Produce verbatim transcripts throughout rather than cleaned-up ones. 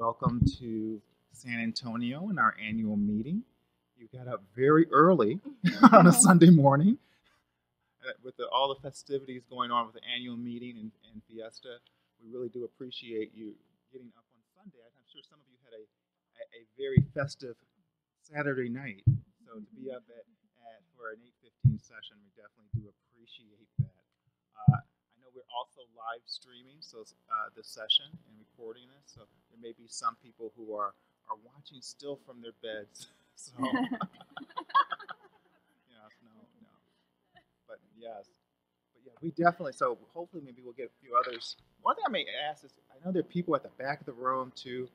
Welcome to San Antonio and our annual meeting. You got up very early on a Sunday morning with the, all the festivities going on with the annual meeting and, and fiesta. We really do appreciate you getting up on Sunday. I'm sure some of you had a, a, a very festive Saturday night. So to be up at, at for an eight fifteen session, we definitely do appreciate that. Uh, I know we're also live streaming so uh, this session and recording this. So there may be some people who are, are watching still from their beds. So, yes, no, no. But yes. But yeah, we definitely, so hopefully maybe we'll get a few others. One thing I may ask is, I know there are people at the back of the room too.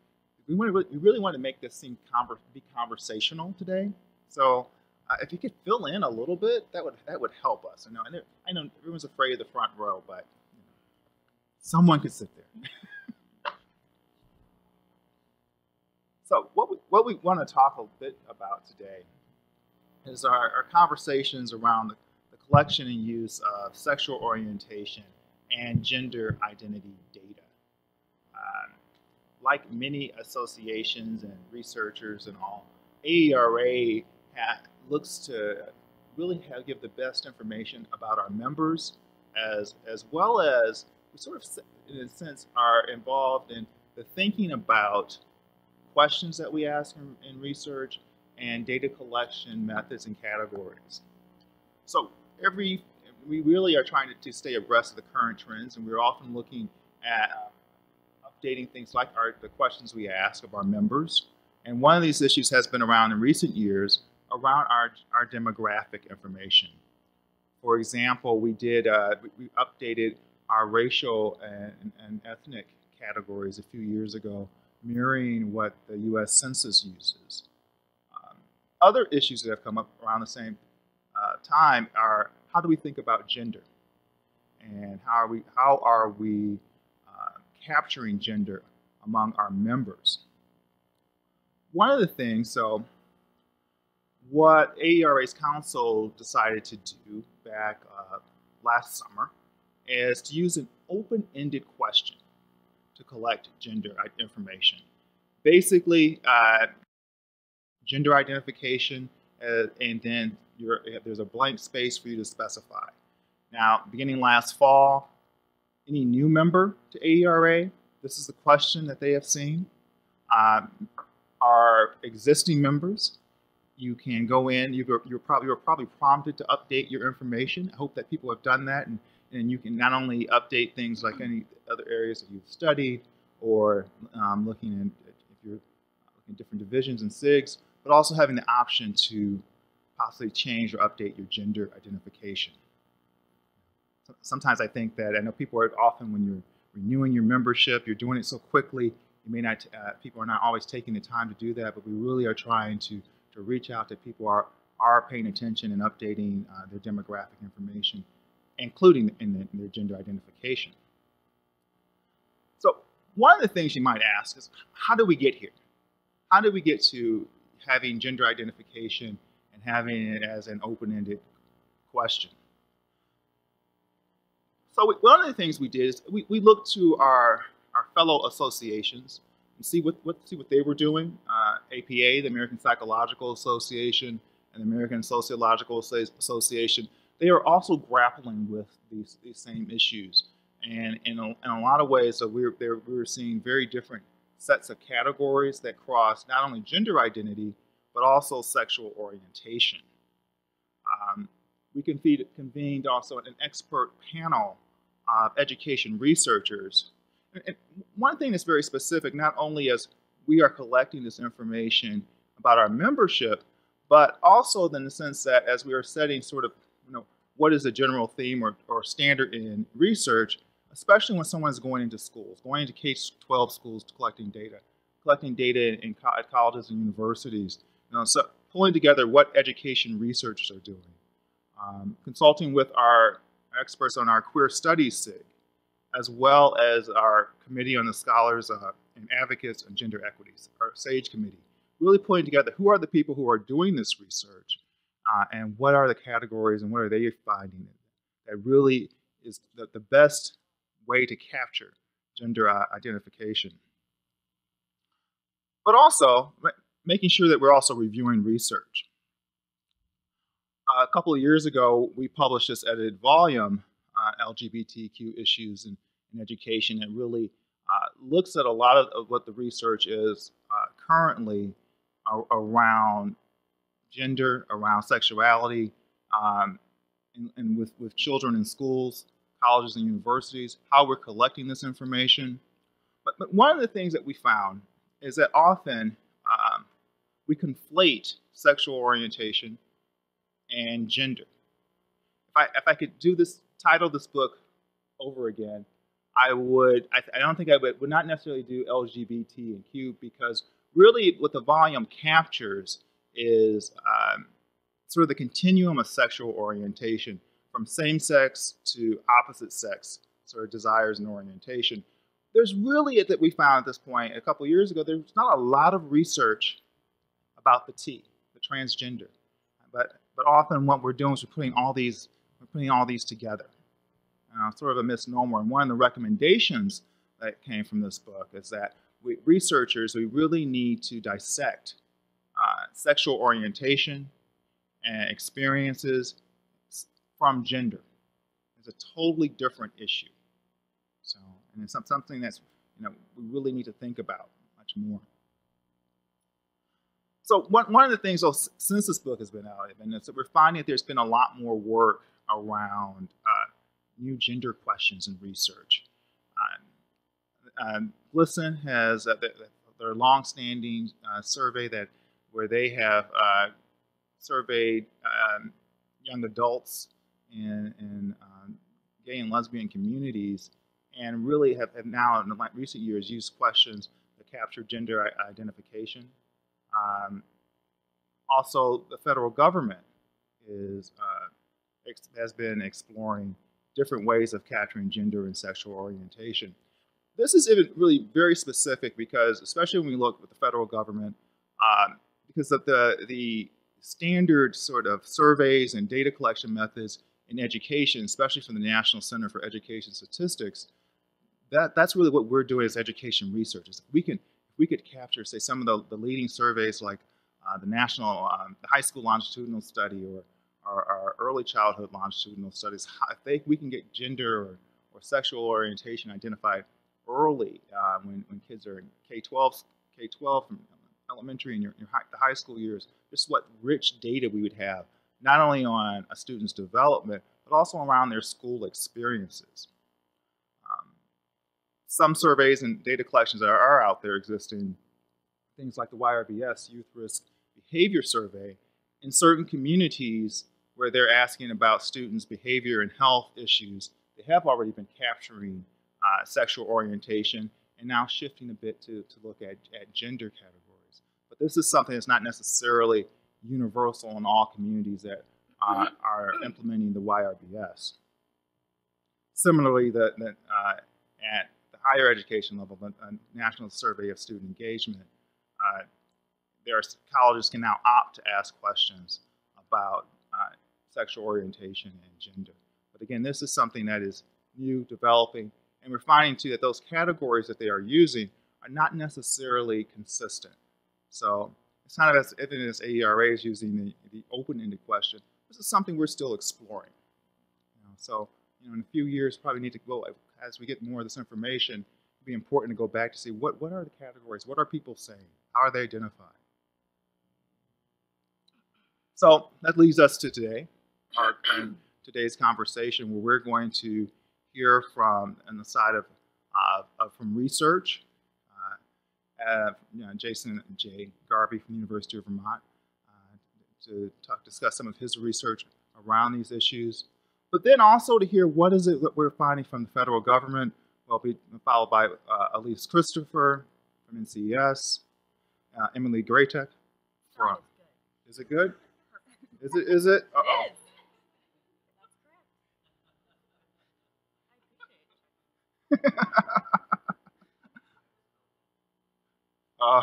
We want to really, we really want to make this seem conver be conversational today. So uh, if you could fill in a little bit, that would that would help us. I know, and I know everyone's afraid of the front row, but you know, someone could sit there. So what we, what we want to talk a bit about today is our, our conversations around the, the collection and use of sexual orientation and gender identity data. Um, like many associations and researchers and all, A E R A ha looks to really have, give the best information about our members, as as well as we sort of, in a sense, are involved in the thinking about questions that we ask in, in research and data collection methods and categories. So every we really are trying to, to stay abreast of the current trends, and we're often looking at updating things like our, the questions we ask of our members. And one of these issues has been around in recent years around our, our demographic information. For example, we did uh, we updated our racial and, and ethnic categories a few years ago, mirroring what the U S Census uses. Um, other issues that have come up around the same uh, time are, how do we think about gender, and how are we how are we uh, capturing gender among our members? One of the things, so what A E R A's council decided to do back uh, last summer is to use an open-ended question to collect gender information. Basically, uh, gender identification, uh, and then You're, there's a blank space for you to specify. Now, beginning last fall, any new member to A E R A, this is the question that they have seen. Um, our existing members, you can go in, you're, you're, probably, you're probably prompted to update your information. I hope that people have done that, and, and you can not only update things like any other areas that you've studied, or um, looking at, if you're looking at different divisions and SIGs, but also having the option to possibly change or update your gender identification. Sometimes I think that, I know people are often, when you're renewing your membership, you're doing it so quickly, you may not, uh, people are not always taking the time to do that, but we really are trying to, to reach out to people who are, are paying attention and updating uh, their demographic information, including in, the, in their gender identification. So one of the things you might ask is, how do we get here? How do we get to having gender identification and having it as an open-ended question? So we, one of the things we did is we, we looked to our, our fellow associations and see what, what, see what they were doing. Uh, A P A, the American Psychological Association, and the American Sociological Association, they are also grappling with these, these same issues. And in a, in a lot of ways, so we, were, they were, we were seeing very different sets of categories that cross not only gender identity, but also sexual orientation. Um, we convened, convened also an expert panel of education researchers. And, and one thing that's very specific, not only as we are collecting this information about our membership, but also in the sense that as we are setting sort of, you know, what is the general theme or, or standard in research, especially when someone's going into schools, going into K twelve schools, collecting data, collecting data in, in co at colleges and universities. You know, so pulling together what education researchers are doing, um, consulting with our experts on our queer studies SIG, as well as our committee on the scholars uh, and advocates on gender equities, our SAGE committee, really pulling together who are the people who are doing this research, uh, and what are the categories and what are they finding that really is the, the best way to capture gender uh, identification. but also making sure that we're also reviewing research. Uh, a couple of years ago, we published this edited volume on uh, L G B T Q issues in, in education. It really uh, looks at a lot of, of what the research is uh, currently around gender, around sexuality, um, and, and with, with children in schools, colleges and universities, how we're collecting this information. But, but one of the things that we found is that often um, we conflate sexual orientation and gender. If I, if I could do this, title this book over again, I would, I, I don't think I would, would not necessarily do L G B T and Q, because really what the volume captures is um, sort of the continuum of sexual orientation, from same-sex to opposite-sex sort of desires and orientation. There's really, it that we found at this point, a couple of years ago, there's not a lot of research about the T, the transgender. But, but often what we're doing is we're putting all these, we're putting all these together. Uh, sort of a misnomer. And one of the recommendations that came from this book is that we, researchers, we really need to dissect uh, sexual orientation and experiences from gender. It's a totally different issue. So, and it's something that's, you know, we really need to think about much more. So one, one of the things, though, since this book has been out, and it's that we're finding that there's been a lot more work around uh, new gender questions in research. Um, um, GLSEN has uh, the, their long-standing uh, survey that where they have uh, surveyed um, young adults in, in um, gay and lesbian communities, and really have, have now in the recent years used questions that capture gender identification. Um, also, the federal government is uh, has been exploring different ways of capturing gender and sexual orientation. This is even really very specific, because especially when we look with the federal government, um, because of the, the standard sort of surveys and data collection methods in education, especially from the National Center for Education Statistics, that, that's really what we're doing as education researchers. We can, if we could capture, say, some of the, the leading surveys like uh, the National um, the High School Longitudinal Study, or Our, our early childhood longitudinal studies, I think we can get gender or, or sexual orientation identified early uh, when, when kids are in K twelve, K twelve from elementary and your, your high, the high school years. Just what rich data we would have, not only on a student's development, but also around their school experiences. Um, some surveys and data collections that are out there existing, things like the Y R B S, Youth Risk Behavior Survey, in certain communities where they're asking about students' behavior and health issues, they have already been capturing uh, sexual orientation, and now shifting a bit to, to look at, at gender categories. But this is something that's not necessarily universal in all communities that uh, are implementing the Y R B S. Similarly, the, the, uh, at the higher education level, the National Survey of Student Engagement, uh, There are, colleges can now opt to ask questions about uh, sexual orientation and gender. But again, this is something that is new, developing, and we're finding too that those categories that they are using are not necessarily consistent. So it's not as if it is A E R A is using the, the open-ended question. This is something we're still exploring. You know, so you know, in a few years, probably need to go, as we get more of this information, it would be important to go back to see what, what are the categories, what are people saying, how are they identified? So that leads us to today, our, today's conversation, where we're going to hear from, on the side of, uh, of from research, uh, uh, you know, Jason J. Garvey from the University of Vermont, uh, to talk, discuss some of his research around these issues. But then also to hear what is it that we're finding from the federal government. We'll be followed by uh, Elise Christopher from N C E S, uh, Emily Greytak from, is it good? Is it? Is it? Uh-oh. uh,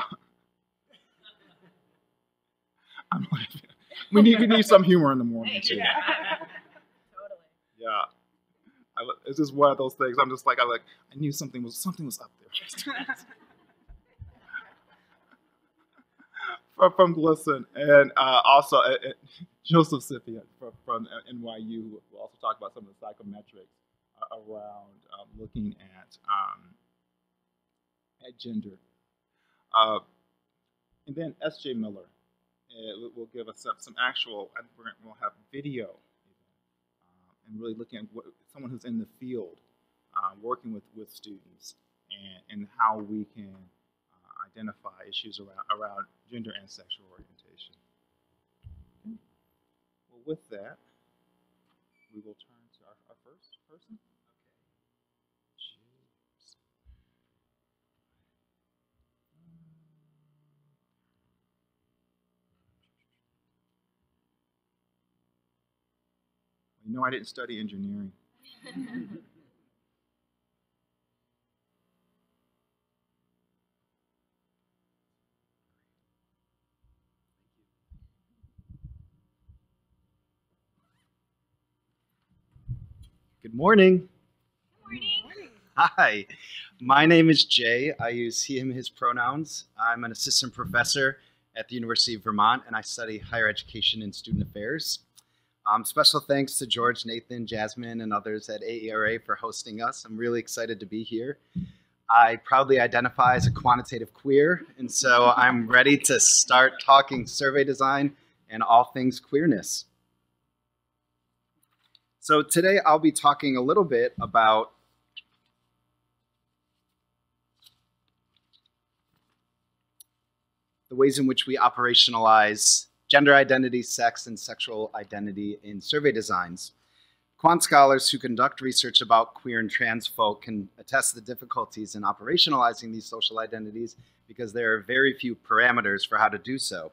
I'm like, we need we need some humor in the morning too. Yeah. Totally. Yeah. I, it's just one of those things. I'm just like I like I knew something was something was up there. from, from GLSEN, and uh, also uh, Joseph Scythian from, from N Y U, who will also talk about some of the psychometrics uh, around um, looking at, um, at gender. Uh, and then S J Miller uh, will give us some, some actual, I think we'll have video, uh, and really looking at what, someone who's in the field, uh, working with, with students, and, and how we can uh, identify issues around, around gender and sexual orientation. Okay. Well, with that, we will turn to our, our first person. You know, I didn't study engineering. Good morning. Good morning. Hi, my name is Jay. I use he, him, his pronouns. I'm an assistant professor at the University of Vermont, and I study higher education and student affairs. Um, special thanks to George, Nathan, Jasmine, and others at A E R A for hosting us. I'm really excited to be here. I proudly identify as a quantitative queer, and so I'm ready to start talking survey design and all things queerness. So today I'll be talking a little bit about the ways in which we operationalize gender identity, sex, and sexual identity in survey designs. Quant scholars who conduct research about queer and trans folk can attest to the difficulties in operationalizing these social identities because there are very few parameters for how to do so.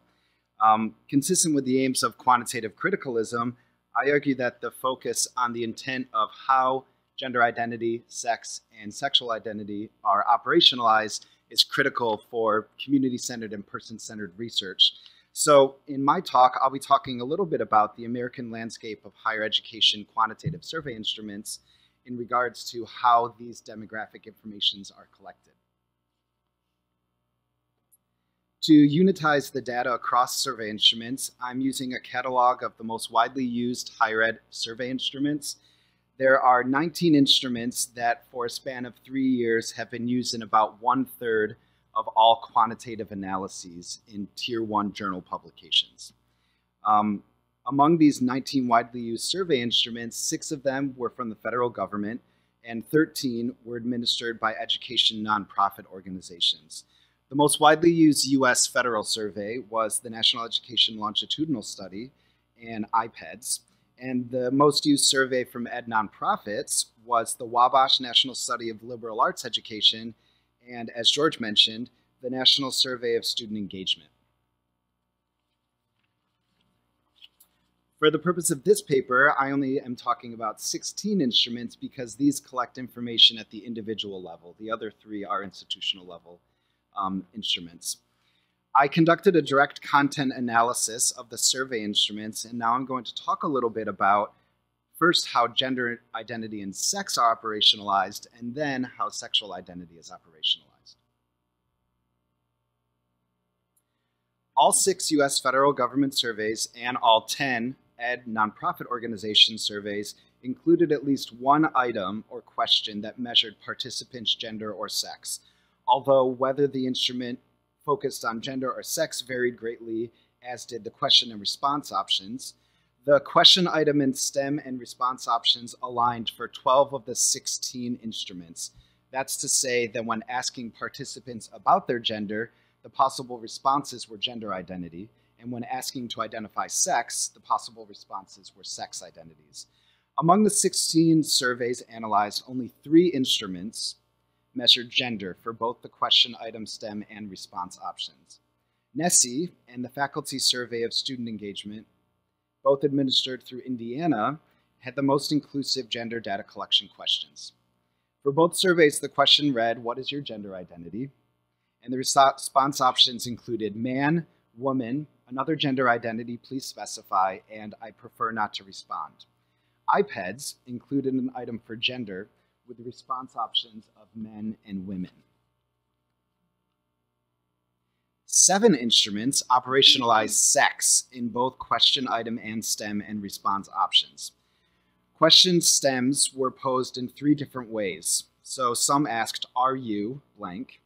Um, consistent with the aims of quantitative criticalism, I argue that the focus on the intent of how gender identity, sex, and sexual identity are operationalized is critical for community-centered and person-centered research. So in my talk, I'll be talking a little bit about the American landscape of higher education quantitative survey instruments in regards to how these demographic informations are collected. To unitize the data across survey instruments, I'm using a catalog of the most widely used higher ed survey instruments. There are nineteen instruments that for a span of three years have been used in about one third of all quantitative analyses in tier one journal publications. Um, among these nineteen widely used survey instruments, six of them were from the federal government and thirteen were administered by education nonprofit organizations. The most widely used U S federal survey was the National Education Longitudinal Study and I PEDS, and the most used survey from ed nonprofits was the Wabash National Study of Liberal Arts Education and, as George mentioned, the National Survey of Student Engagement. For the purpose of this paper, I only am talking about sixteen instruments because these collect information at the individual level. The other three are institutional level um, instruments. I conducted a direct content analysis of the survey instruments, and now I'm going to talk a little bit about first, how gender identity and sex are operationalized, and then how sexual identity is operationalized. All six U S federal government surveys and all ten ed nonprofit organization surveys included at least one item or question that measured participants' gender or sex, although whether the instrument focused on gender or sex varied greatly, as did the question and response options. The question item in STEM and response options aligned for twelve of the sixteen instruments. That's to say that when asking participants about their gender, the possible responses were gender identity, and when asking to identify sex, the possible responses were sex identities. Among the sixteen surveys analyzed, only three instruments measured gender for both the question item STEM and response options. NESI and the Faculty Survey of Student Engagement, both administered through Indiana, had the most inclusive gender data collection questions. For both surveys, the question read, "What is your gender identity?" And the response options included man, woman, another gender identity, please specify, and I prefer not to respond. I PEDS included an item for gender with the response options of men and women. Seven instruments operationalize sex in both question item and STEM and response options. Question stems were posed in three different ways. So some asked, are you blank?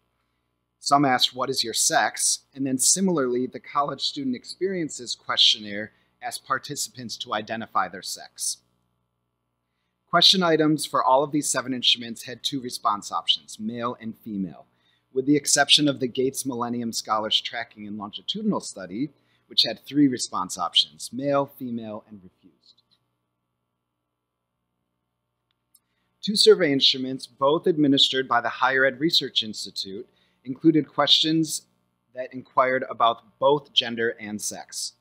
Some asked, what is your sex? And then similarly, the College Student Experiences questionnaire asked participants to identify their sex. Question items for all of these seven instruments had two response options, male and female. With the exception of the Gates Millennium Scholars Tracking and Longitudinal Study, which had three response options, male, female, and refused. Two survey instruments, both administered by the Higher Ed Research Institute, included questions that inquired about both gender and sex.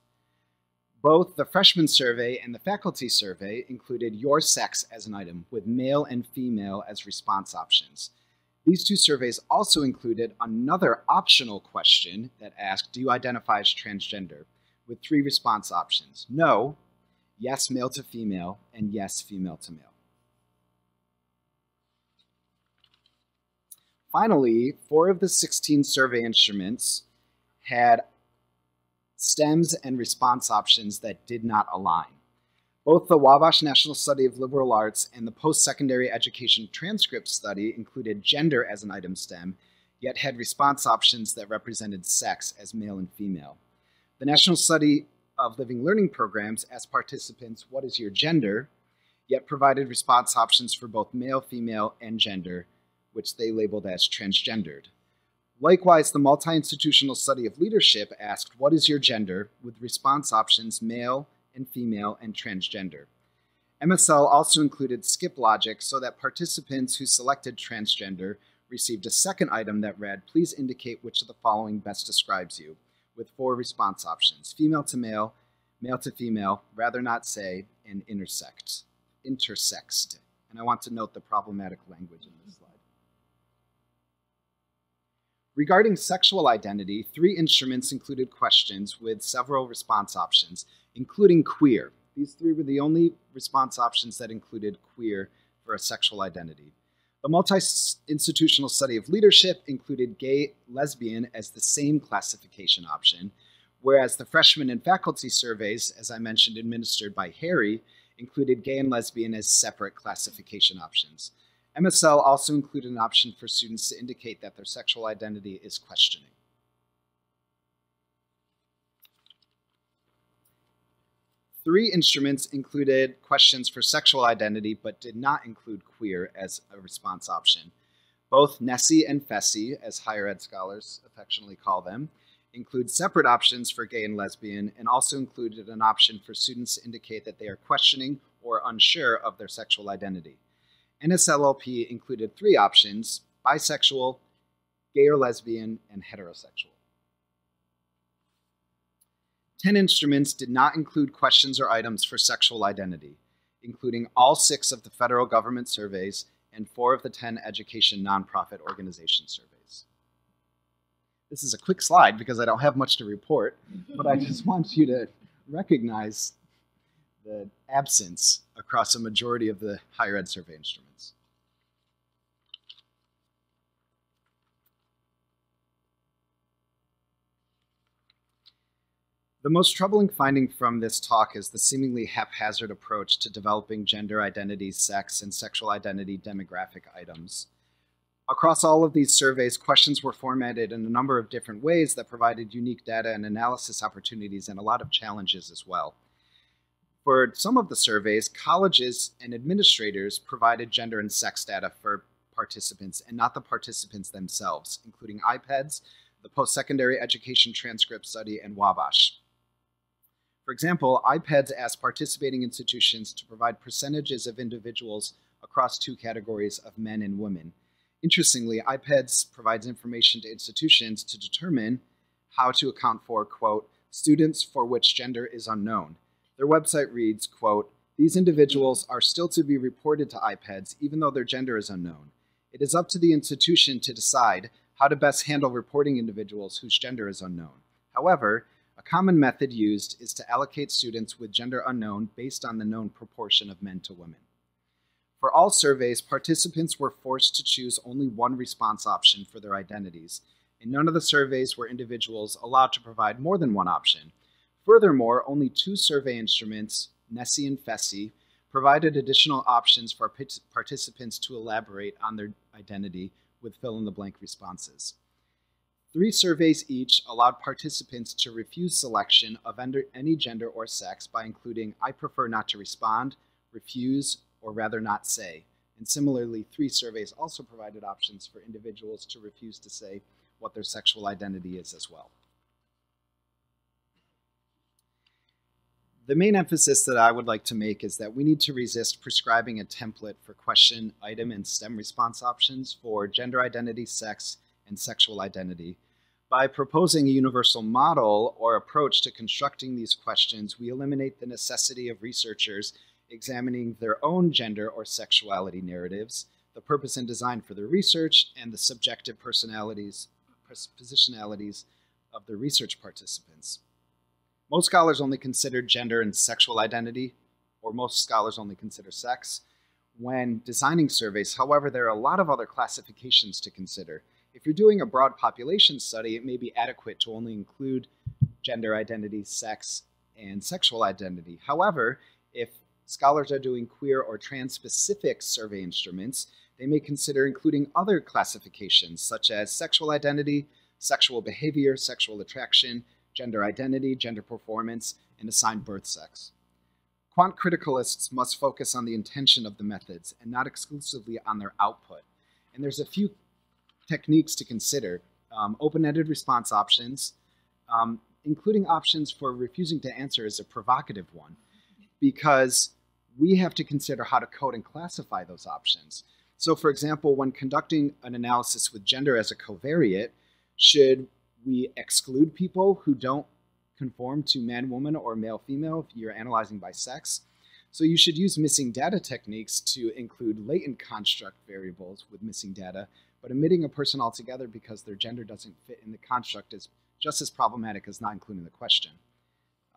Both the freshman survey and the faculty survey included your sex as an item, with male and female as response options. These two surveys also included another optional question that asked, do you identify as transgender? With three response options, no, yes, male to female, and yes, female to male. Finally, four of the sixteen survey instruments had stems and response options that did not align. Both the Wabash National Study of Liberal Arts and the Post-Secondary Education Transcript Study included gender as an item stem, yet had response options that represented sex as male and female. The National Study of Living Learning Programs asked participants, what is your gender, yet provided response options for both male, female, and gender, which they labeled as transgendered. Likewise, the Multi-Institutional Study of Leadership asked, what is your gender, with response options male, and female, and transgender. M S L also included skip logic so that participants who selected transgender received a second item that read, please indicate which of the following best describes you, with four response options, female to male, male to female, rather not say, and intersect, intersexed. And I want to note the problematic language in this slide. Regarding sexual identity, three instruments included questions with several response options, including queer. These three were the only response options that included queer for a sexual identity. The Multi-Institutional Study of Leadership included gay, lesbian as the same classification option, whereas the freshman and faculty surveys, as I mentioned, administered by Harry, included gay and lesbian as separate classification options. M S L also included an option for students to indicate that their sexual identity is questioning. Three instruments included questions for sexual identity but did not include queer as a response option. Both NESI and FESI, as higher ed scholars affectionately call them, include separate options for gay and lesbian and also included an option for students to indicate that they are questioning or unsure of their sexual identity. N S L L P included three options, bisexual, gay or lesbian, and heterosexual. Ten instruments did not include questions or items for sexual identity, including all six of the federal government surveys and four of the ten education nonprofit organization surveys. This is a quick slide because I don't have much to report, but I just want you to recognize the absence across a majority of the higher ed survey instruments. The most troubling finding from this talk is the seemingly haphazard approach to developing gender identity, sex, and sexual identity demographic items. Across all of these surveys, questions were formatted in a number of different ways that provided unique data and analysis opportunities and a lot of challenges as well. For some of the surveys, colleges and administrators provided gender and sex data for participants and not the participants themselves, including I PEDS, the Post-Secondary Education Transcript Study, and Wabash. For example, I PEDS asked participating institutions to provide percentages of individuals across two categories of men and women. Interestingly, I PEDS provides information to institutions to determine how to account for, quote, students for which gender is unknown. Their website reads, quote, these individuals are still to be reported to I PEDS even though their gender is unknown. It is up to the institution to decide how to best handle reporting individuals whose gender is unknown. However, a common method used is to allocate students with gender unknown based on the known proportion of men to women. For all surveys, participants were forced to choose only one response option for their identities, In none of the surveys were individuals allowed to provide more than one option. Furthermore, only two survey instruments, NESI and FESI, provided additional options for participants to elaborate on their identity with fill-in-the-blank responses. Three surveys each allowed participants to refuse selection of any gender or sex by including "I prefer not to respond," "refuse," or "rather not say." And similarly, three surveys also provided options for individuals to refuse to say what their sexual identity is as well. The main emphasis that I would like to make is that we need to resist prescribing a template for question, item, and STEM response options for gender identity, sex, and sexual identity. By proposing a universal model or approach to constructing these questions, we eliminate the necessity of researchers examining their own gender or sexuality narratives, the purpose and design for their research, and the subjective personalities, positionalities of the research participants. Most scholars only consider gender and sexual identity, or most scholars only consider sex, when designing surveys. However, there are a lot of other classifications to consider. If you're doing a broad population study, it may be adequate to only include gender identity, sex, and sexual identity. However, if scholars are doing queer or trans-specific survey instruments, they may consider including other classifications, such as sexual identity, sexual behavior, sexual attraction, gender identity, gender performance, and assigned birth sex. Quant criticalists must focus on the intention of the methods and not exclusively on their output. And there's a few techniques to consider. Um, open-ended response options, um, including options for refusing to answer is a provocative one, because we have to consider how to code and classify those options. So for example, when conducting an analysis with gender as a covariate, should we exclude people who don't conform to man, woman, or male, female if you're analyzing by sex? So you should use missing data techniques to include latent construct variables with missing data, but omitting a person altogether because their gender doesn't fit in the construct is just as problematic as not including the question.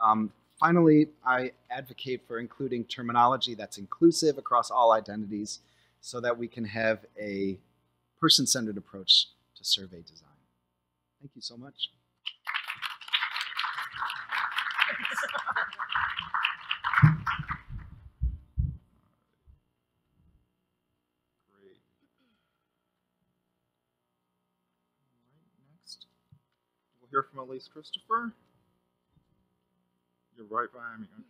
Um, finally, I advocate for including terminology that's inclusive across all identities so that we can have a person-centered approach to survey design. Thank you so much. Great. All right, next, we'll hear from Elise Christopher. You're right behind me, okay?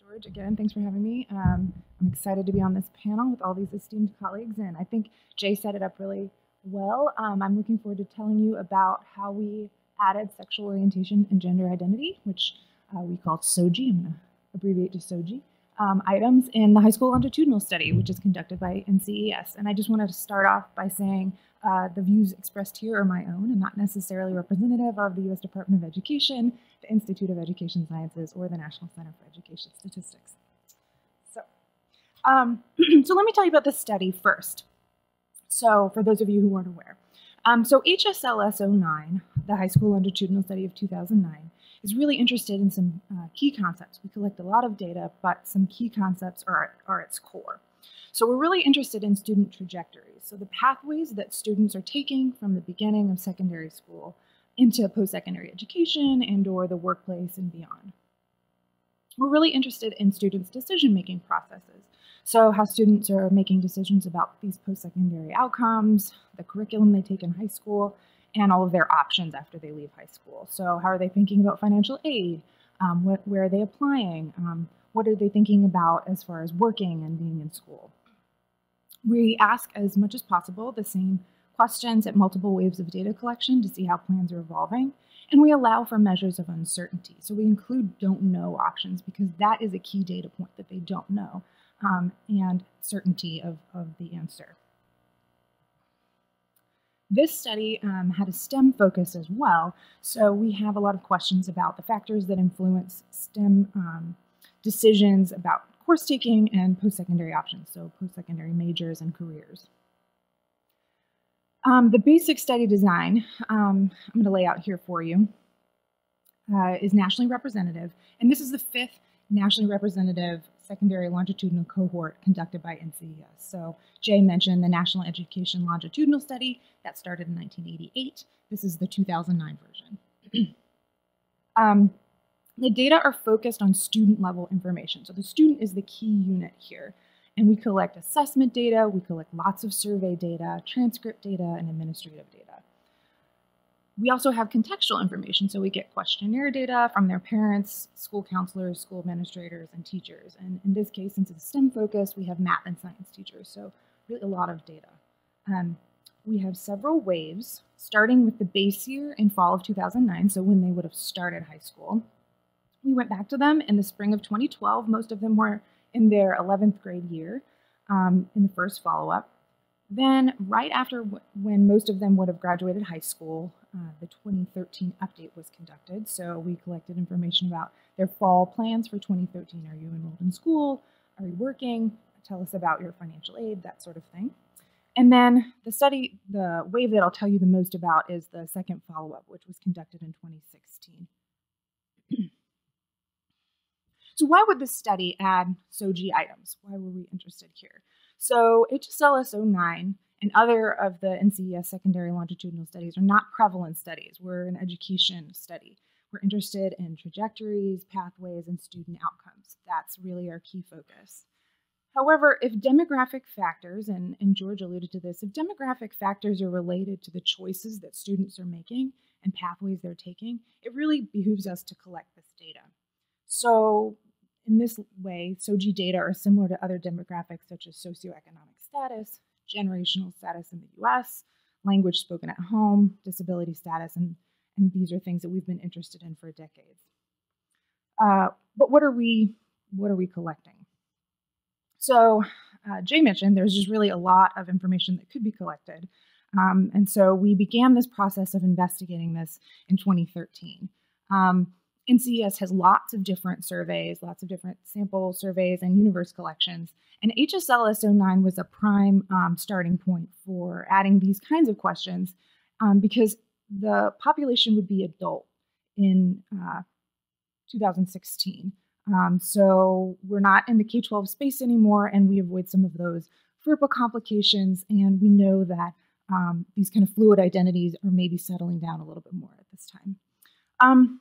George, again, thanks for having me. Um, I'm excited to be on this panel with all these esteemed colleagues, and I think Jay set it up really well. Um, I'm looking forward to telling you about how we added sexual orientation and gender identity, which uh, we called SOGI, I'm going to abbreviate to SOGI, um, items in the high school longitudinal study, which is conducted by N C E S. And I just wanted to start off by saying uh, the views expressed here are my own and not necessarily representative of the U S Department of Education, the Institute of Education Sciences, or the National Center for Education Statistics. So, um, so let me tell you about this study first. So for those of you who aren't aware. Um, so H S L S oh nine, the high school longitudinal study of two thousand nine, is really interested in some uh, key concepts. We collect a lot of data, but some key concepts are, are its core. So we're really interested in student trajectories. So the pathways that students are taking from the beginning of secondary school into post-secondary education and or the workplace and beyond. We're really interested in students' decision-making processes. So how students are making decisions about these post-secondary outcomes, the curriculum they take in high school, and all of their options after they leave high school. So how are they thinking about financial aid? Um, what, where are they applying? Um, what are they thinking about as far as working and being in school? We ask as much as possible the same questions at multiple waves of data collection to see how plans are evolving, and we allow for measures of uncertainty. So we include don't know options because that is a key data point that they don't know, um, and certainty of, of the answer. This study um, had a STEM focus as well, so we have a lot of questions about the factors that influence STEM um, decisions about course taking and post-secondary options, so post-secondary majors and careers. Um, the basic study design, um, I'm going to lay out here for you, uh, is nationally representative. And this is the fifth nationally representative Post-Secondary Longitudinal Cohort conducted by N C E S. So Jay mentioned the National Education Longitudinal Study that started in nineteen eighty-eight. This is the two thousand nine version. um, the data are focused on student-level information. So the student is the key unit here. And we collect assessment data, we collect lots of survey data, transcript data, and administrative data. We also have contextual information, so we get questionnaire data from their parents, school counselors, school administrators, and teachers. And in this case, since it's STEM focused, we have math and science teachers, so really a lot of data. Um, we have several waves, starting with the base year in fall of two thousand nine, so when they would have started high school. We went back to them in the spring of twenty twelve. Most of them were in their eleventh grade year, um, in the first follow-up. Then right after when most of them would have graduated high school, uh, the twenty thirteen update was conducted. So we collected information about their fall plans for twenty thirteen. Are you enrolled in school? Are you working? Tell us about your financial aid, that sort of thing. And then the study, the wave that I'll tell you the most about is the second follow-up, which was conducted in twenty sixteen. So why would this study add S O G I items? Why were we interested here? So H S L S oh nine and other of the N C E S secondary longitudinal studies are not prevalence studies. We're an education study. We're interested in trajectories, pathways, and student outcomes. That's really our key focus. However, if demographic factors, and, and George alluded to this, if demographic factors are related to the choices that students are making and pathways they're taking, it really behooves us to collect this data. So in this way, S O G I data are similar to other demographics such as socioeconomic status, generational status in the U S, language spoken at home, disability status, and, and these are things that we've been interested in for decades. Uh, but what are we, what are we collecting? So uh, Jay mentioned there's just really a lot of information that could be collected. Um, and so we began this process of investigating this in twenty thirteen. Um, N C E S has lots of different surveys, lots of different sample surveys and universe collections, and H S L S oh nine was a prime um, starting point for adding these kinds of questions um, because the population would be adult in uh, two thousand sixteen. Um, so we're not in the K twelve space anymore, and we avoid some of those FERPA complications, and we know that um, these kind of fluid identities are maybe settling down a little bit more at this time. Um,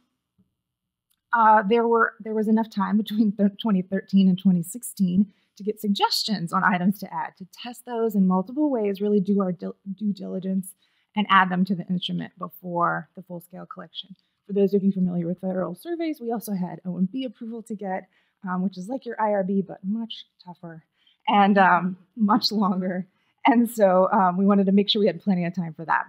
Uh, there were there was enough time between twenty thirteen and twenty sixteen to get suggestions on items to add, to test those in multiple ways, really do our dil due diligence and add them to the instrument before the full-scale collection. For those of you familiar with federal surveys, we also had O M B approval to get, um, which is like your I R B, but much tougher and um, much longer. And so um, we wanted to make sure we had plenty of time for that.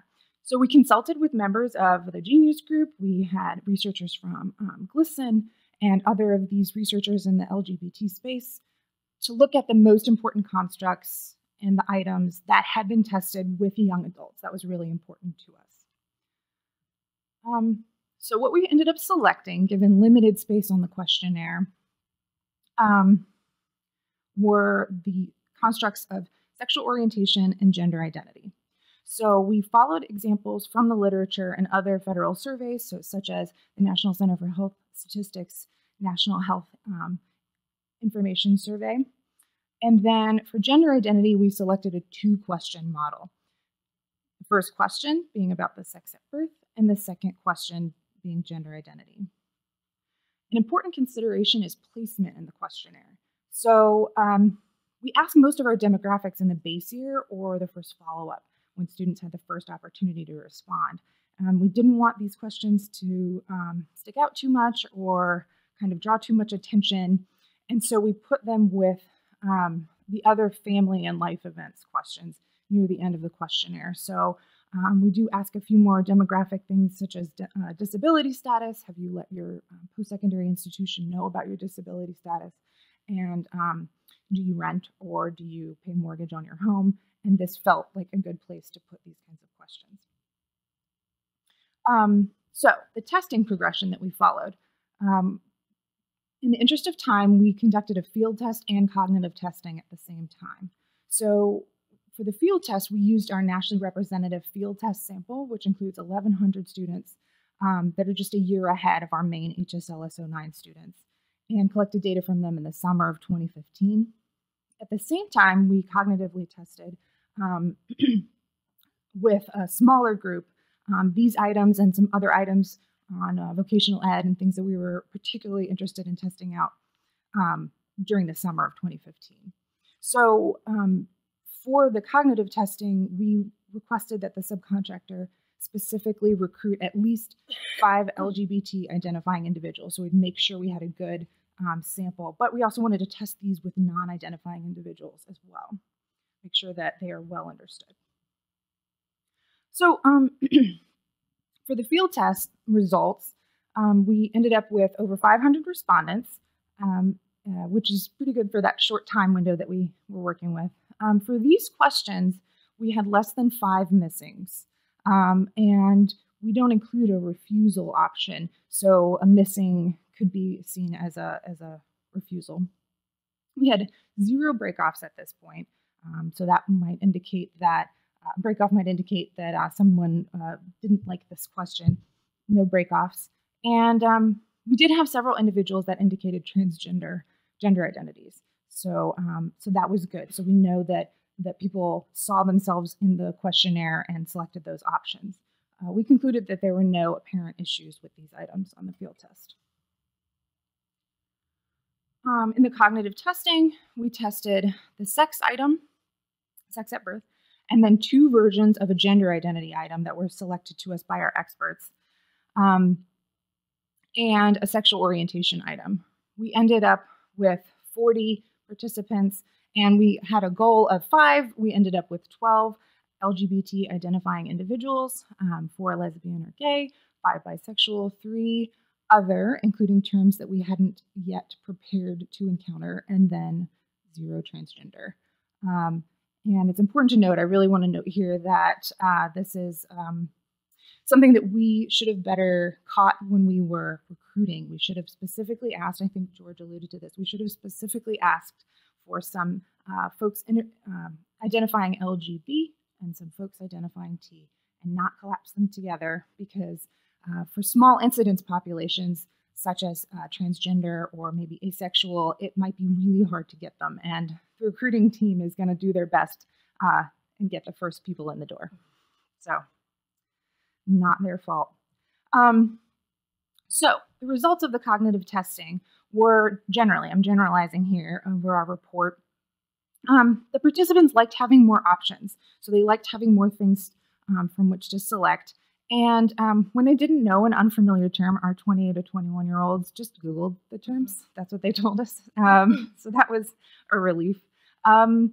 So we consulted with members of the Genius Group. We had researchers from um, GLSEN and other of these researchers in the L G B T space to look at the most important constructs and the items that had been tested with young adults. That was really important to us. Um, so what we ended up selecting, given limited space on the questionnaire, um, were the constructs of sexual orientation and gender identity. So we followed examples from the literature and other federal surveys, so such as the National Center for Health Statistics, National Health um, Information Survey. And then for gender identity, we selected a two-question model. The first question being about the sex at birth, and the second question being gender identity. An important consideration is placement in the questionnaire. So um, we asked most of our demographics in the base year or the first follow-up, when students had the first opportunity to respond. Um, we didn't want these questions to um, stick out too much or kind of draw too much attention, and so we put them with um, the other family and life events questions near the end of the questionnaire. So um, we do ask a few more demographic things such as uh, disability status. Have you let your um, post-secondary institution know about your disability status? And um, do you rent or do you pay mortgage on your home? And this felt like a good place to put these kinds of questions. Um, so the testing progression that we followed. Um, in the interest of time, we conducted a field test and cognitive testing at the same time. So for the field test, we used our nationally representative field test sample, which includes eleven hundred students um, that are just a year ahead of our main H S L S oh nine students. and collected data from them in the summer of twenty fifteen. At the same time, we cognitively tested um, with a smaller group um, these items and some other items on uh, vocational ed and things that we were particularly interested in testing out um, during the summer of twenty fifteen. So um, for the cognitive testing, we requested that the subcontractor specifically recruit at least five L G B T identifying individuals. So we'd make sure we had a good um, sample, but we also wanted to test these with non-identifying individuals as well, make sure that they are well understood. So um, for the field test results, um, we ended up with over five hundred respondents, um, uh, which is pretty good for that short time window that we were working with. Um, for these questions, we had less than five missings. Um, and we don't include a refusal option, so a missing could be seen as a, as a refusal. We had zero breakoffs at this point, um, so that might indicate that, uh, breakoff might indicate that uh, someone uh, didn't like this question. No breakoffs. And um, we did have several individuals that indicated transgender gender identities, so, um, so that was good. So we know that that people saw themselves in the questionnaire and selected those options. Uh, we concluded that there were no apparent issues with these items on the field test. Um, in the cognitive testing, we tested the sex item, sex at birth, and then two versions of a gender identity item that were selected to us by our experts, um, and a sexual orientation item. We ended up with forty participants, and we had a goal of five. We ended up with twelve L G B T identifying individuals, um, four lesbian or gay, five bisexual, three other, including terms that we hadn't yet prepared to encounter, and then zero transgender. Um, and it's important to note, I really want to note here that uh, this is um, something that we should have better caught when we were recruiting. We should have specifically asked, I think George alluded to this, we should have specifically asked for some uh, folks in, um, identifying L G B and some folks identifying T, and not collapse them together, because uh, for small incidence populations, such as uh, transgender or maybe asexual, it might be really hard to get them, and the recruiting team is going to do their best uh, and get the first people in the door. So, not their fault. Um, so, the results of the cognitive testing were generally, I'm generalizing here over our report, um, the participants liked having more options. So they liked having more things um, from which to select. And um, when they didn't know an unfamiliar term, our twenty-eight to twenty-one year olds just Googled the terms. That's what they told us. Um, so that was a relief. Um,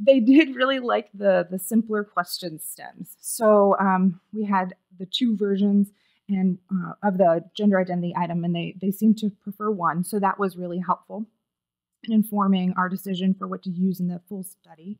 they did really like the, the simpler question stems. So um, we had the two versions and uh, of the gender identity item, and they, they seem to prefer one. So that was really helpful in informing our decision for what to use in the full study.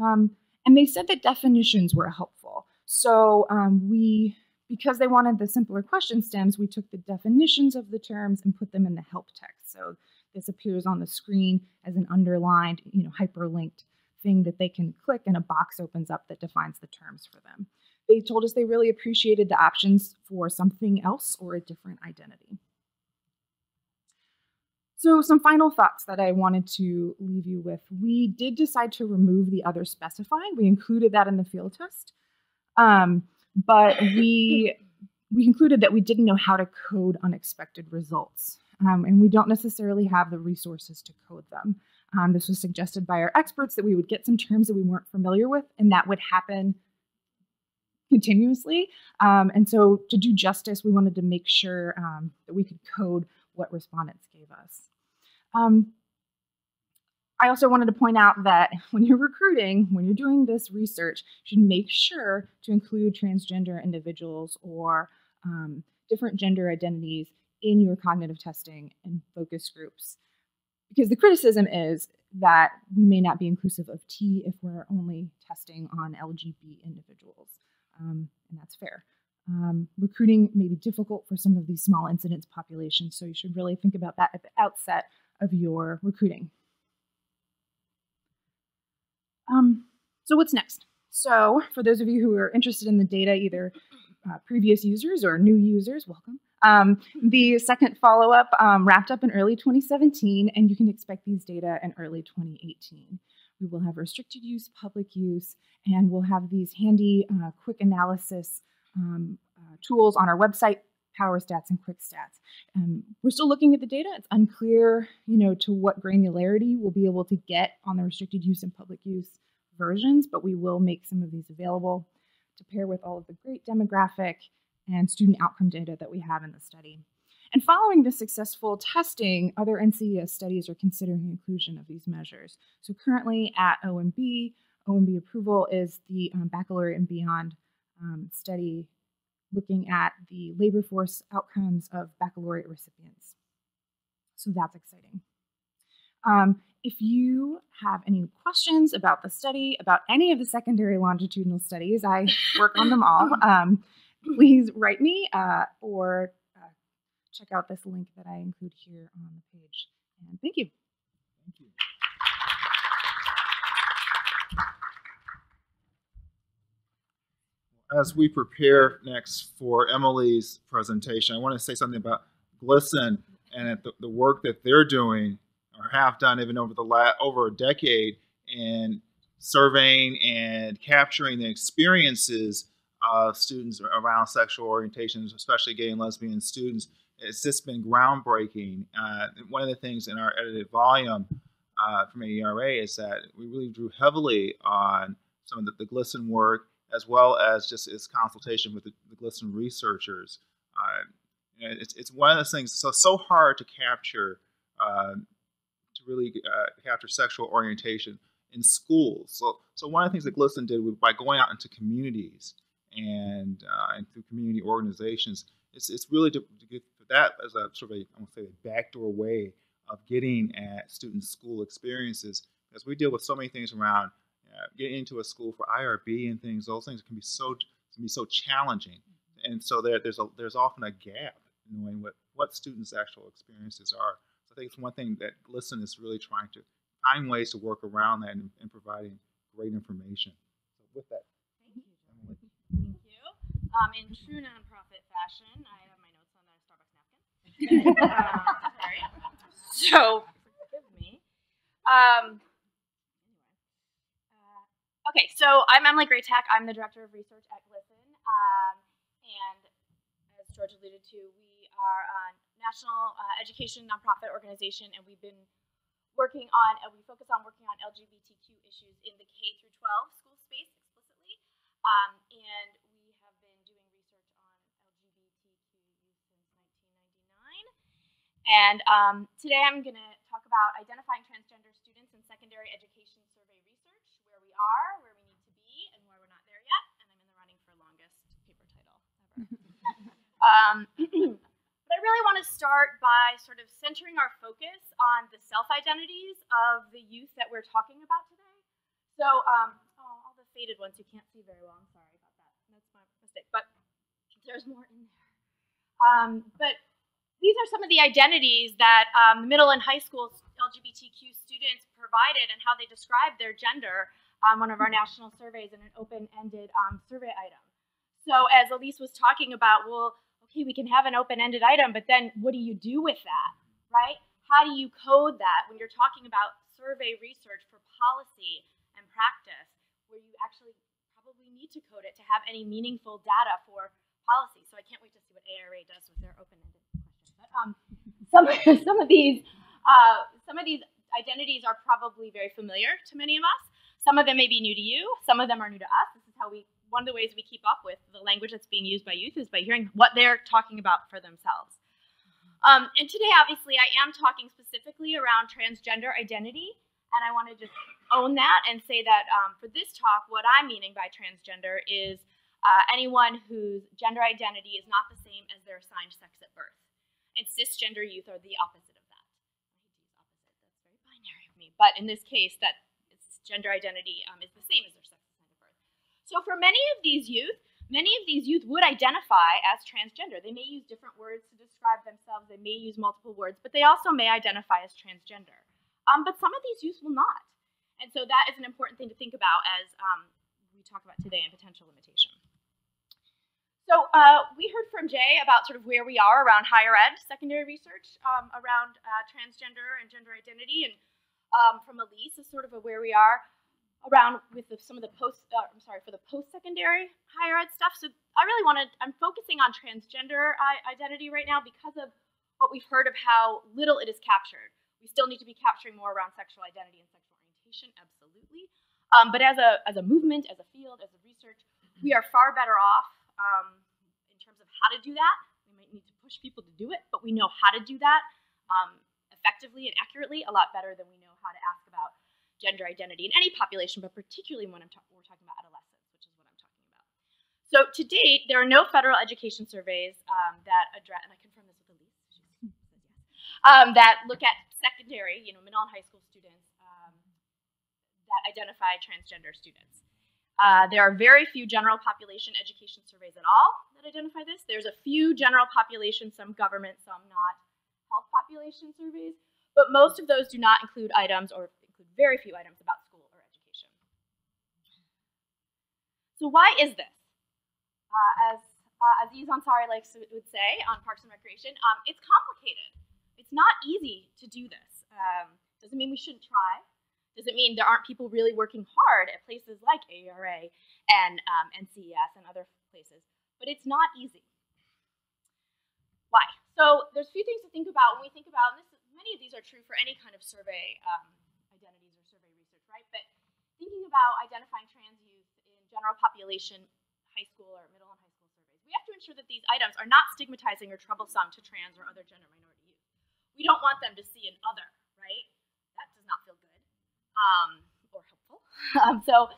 Um, and they said that definitions were helpful. So um, we, because they wanted the simpler question stems, we took the definitions of the terms and put them in the help text. So this appears on the screen as an underlined, you know, hyperlinked thing that they can click, and a box opens up that defines the terms for them. They told us they really appreciated the options for something else or a different identity. So some final thoughts that I wanted to leave you with. We did decide to remove the other specified. We included that in the field test. Um, but we, we concluded that we didn't know how to code unexpected results. Um, and we don't necessarily have the resources to code them. Um, this was suggested by our experts that we would get some terms that we weren't familiar with, and that would happen continuously. Um, and so to do justice, we wanted to make sure um, that we could code what respondents gave us. Um, I also wanted to point out that when you're recruiting, when you're doing this research, you should make sure to include transgender individuals or um, different gender identities in your cognitive testing and focus groups. Because the criticism is that we may not be inclusive of T if we're only testing on L G B individuals. Um, and that's fair. Um, recruiting may be difficult for some of these small incidence populations, so you should really think about that at the outset of your recruiting. Um, so what's next? So for those of you who are interested in the data, either uh, previous users or new users, welcome. Um, the second follow-up um, wrapped up in early twenty seventeen, and you can expect these data in early twenty eighteen. We will have restricted use, public use, and we'll have these handy uh, quick analysis um, uh, tools on our website, Power Stats and Quick Stats. Um, we're still looking at the data. It's unclear, you know, to what granularity we'll be able to get on the restricted use and public use versions, but we will make some of these available to pair with all of the great demographic and student outcome data that we have in the study. And following this successful testing, other N C E S studies are considering inclusion of these measures. So currently at O M B, O M B approval is the um, Baccalaureate and Beyond um, study looking at the labor force outcomes of baccalaureate recipients. So that's exciting. Um, if you have any questions about the study, about any of the secondary longitudinal studies, I work on them all. Um, please write me uh, or uh, check out this link that I include here on the page. And thank you. Thank you. As we prepare next for Emily's presentation, I want to say something about GLSEN and the, the work that they're doing or have done even over the last, over a decade in surveying and capturing the experiences of students around sexual orientations, especially gay and lesbian students. It's just been groundbreaking. Uh, one of the things in our edited volume uh, from A E R A is that we really drew heavily on some of the, the GLSEN work, as well as just its consultation with the, the GLSEN researchers. Uh, it's, it's one of those things, so so hard to capture, uh, to really uh, capture sexual orientation in schools. So, so one of the things that GLSEN did was by going out into communities and, uh, and through community organizations, it's, it's really to, to get that as a sort of a, I won't say a backdoor way of getting at student school experiences, as we deal with so many things around Uh, getting into a school for I R B and things, those things can be so can be so challenging, and so there, there's a there's often a gap in knowing what what students' actual experiences are. So I think it's one thing that GLSEN is really trying to find ways to work around that and, and providing great information. So with that, thank you, Emily. Thank you. Um, in true nonprofit fashion, I have my notes on the Starbucks napkin. um, sorry. So forgive me. Um, Okay, so I'm Emily Greytak. I'm the Director of Research at GLSEN, um, and as George alluded to, we are a national uh, education nonprofit organization, and we've been working on, uh, we focus on working on L G B T Q issues in the K through twelve school space explicitly, um, and we have been doing research on L G B T Q youth since nineteen ninety-nine, and um, today I'm going to talk about identifying transgender students in secondary education survey research, where we are, where we need to be, and where we're not there yet, and I'm in the running for longest paper title ever. um, but I really want to start by sort of centering our focus on the self-identities of the youth that we're talking about today. So, um, oh, all the faded ones you can't see very well, I'm sorry about that, that's my mistake, but there's more in there. Um, but these are some of the identities that um, middle and high school L G B T Q students provided and how they describe their gender on um, one of our national surveys in an open-ended um, survey item. So as Elise was talking about, well, okay, we can have an open-ended item, but then what do you do with that, right? How do you code that when you're talking about survey research for policy and practice, where you actually probably need to code it to have any meaningful data for policy? So I can't wait to see what A E R A does with their open-ended. Um, some, some of these uh, some of these identities are probably very familiar to many of us. Some of them may be new to you. Some of them are new to us. This is how we, one of the ways we keep up with the language that's being used by youth is by hearing what they're talking about for themselves. Um, and today, obviously, I am talking specifically around transgender identity, and I want to just own that and say that um, for this talk, what I'm meaning by transgender is uh, anyone whose gender identity is not the same as their assigned sex at birth. And cisgender youth are the opposite of that. That's very binary of me. But in this case, that gender identity um, is the same as their sex assigned at birth. So for many of these youth, many of these youth would identify as transgender. They may use different words to describe themselves. They may use multiple words, but they also may identify as transgender. Um, but some of these youth will not. And so that is an important thing to think about as um, we talk about today and potential limitation. So uh, we heard from Jay about sort of where we are around higher ed, secondary research, um, around uh, transgender and gender identity, and um, from Elise is sort of a where we are around with the, some of the post, uh, I'm sorry, for the post-secondary higher ed stuff. So I really wanted, I'm focusing on transgender uh, identity right now because of what we've heard of how little it is captured. We still need to be capturing more around sexual identity and sexual orientation, absolutely. Um, but as a, as a movement, as a field, as a research, we are far better off Um, in terms of how to do that. We might need to push people to do it, but we know how to do that um, effectively and accurately a lot better than we know how to ask about gender identity in any population, but particularly when I'm ta we're talking about adolescents, which is what I'm talking about. So to date, there are no federal education surveys um, that address, and I confirm this with Elise, um, that look at secondary, you know, middle and high school students um, that identify transgender students. Uh, there are very few general population education surveys at all that identify this. There's a few general population, some government, some not, health population surveys, but most of those do not include items or include very few items about school or education. So why is this? Uh, as uh, Aziz Ansari likes to, would say on Parks and Recreation, um, it's complicated. It's not easy to do this. Um, doesn't mean we shouldn't try. Does it mean there aren't people really working hard at places like A E R A and um, N C E S and other places? But it's not easy. Why? So there's a few things to think about when we think about, and this is, many of these are true for any kind of survey um, identities or survey research, right? But thinking about identifying trans youth in general population, high school or middle and high school surveys, we have to ensure that these items are not stigmatizing or troublesome to trans or other gender minority youth. We don't want them to see an other, right? That does not feel good. Um, or helpful. Um, so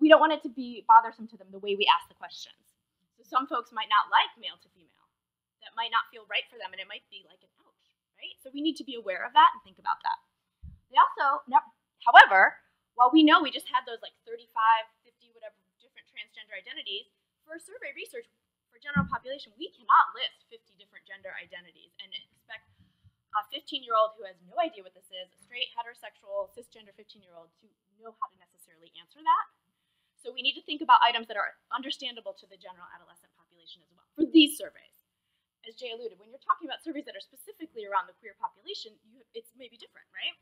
we don't want it to be bothersome to them the way we ask the questions. So some folks might not like male to female. That might not feel right for them, and it might be like an ouch, right? So we need to be aware of that and think about that. They also, however, while we know we just had those like thirty-five, fifty, whatever different transgender identities, for survey research for general population, we cannot list fifty different gender identities and expect a fifteen-year-old who has no idea what this is, a straight, heterosexual, cisgender fifteen-year-old, to know how to necessarily answer that. So we need to think about items that are understandable to the general adolescent population as well for these surveys. As Jay alluded, when you're talking about surveys that are specifically around the queer population, you, it's maybe different, right?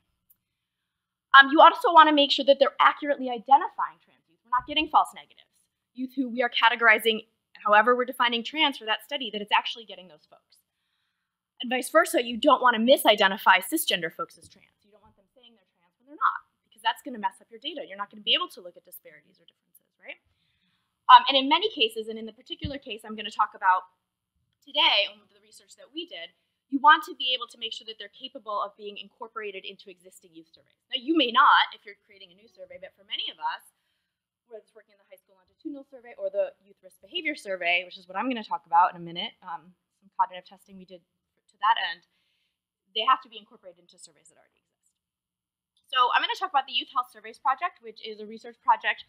Um, you also want to make sure that they're accurately identifying trans youth. We're not getting false negatives. Youth who we are categorizing, however we're defining trans for that study, that it's actually getting those folks. And vice versa, you don't want to misidentify cisgender folks as trans. You don't want them saying they're trans when they're not, because that's going to mess up your data. You're not going to be able to look at disparities or differences, right? Um, and in many cases, and in the particular case I'm going to talk about today, and the research that we did, you want to be able to make sure that they're capable of being incorporated into existing youth surveys. Now, you may not if you're creating a new survey, but for many of us, whether it's working in the High School Longitudinal Survey or the Youth Risk Behavior Survey, which is what I'm going to talk about in a minute, um, some cognitive testing we did that end, they have to be incorporated into surveys that already exist. So I'm going to talk about the Youth Health Surveys Project, which is a research project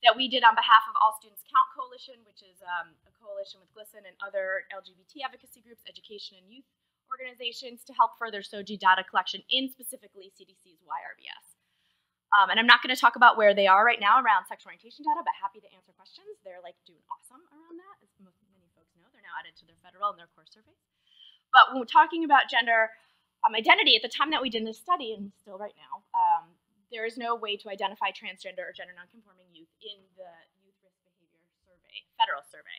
that we did on behalf of All Students Count Coalition, which is um, a coalition with GLSEN and other L G B T advocacy groups, education and youth organizations to help further SOGI data collection in specifically C D C's Y R B S. Um, and I'm not going to talk about where they are right now around sexual orientation data, but happy to answer questions. They're like doing awesome around that, as most, many folks know. They're now added to their federal and their core surveys. But when we're talking about gender um, identity, at the time that we did this study, and still right now, um, there is no way to identify transgender or gender nonconforming youth in the Youth Risk Behavior Survey, federal survey.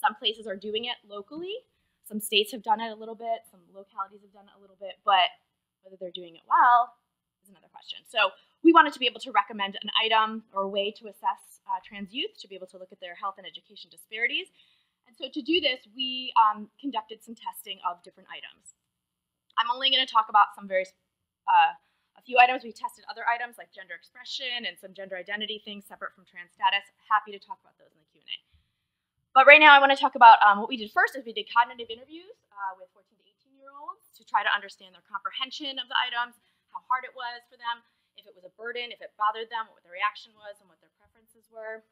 Some places are doing it locally. Some states have done it a little bit. Some localities have done it a little bit. But whether they're doing it well is another question. So we wanted to be able to recommend an item or a way to assess uh, trans youth, to be able to look at their health and education disparities. And so to do this, we um, conducted some testing of different items. I'm only going to talk about some very, uh, a few items. We tested other items like gender expression and some gender identity things separate from trans status. Happy to talk about those in the Q and A. But right now I want to talk about um, what we did first is we did cognitive interviews uh, with fourteen to eighteen year olds to try to understand their comprehension of the items, how hard it was for them, if it was a burden, if it bothered them, what their reaction was, and what their preferences were.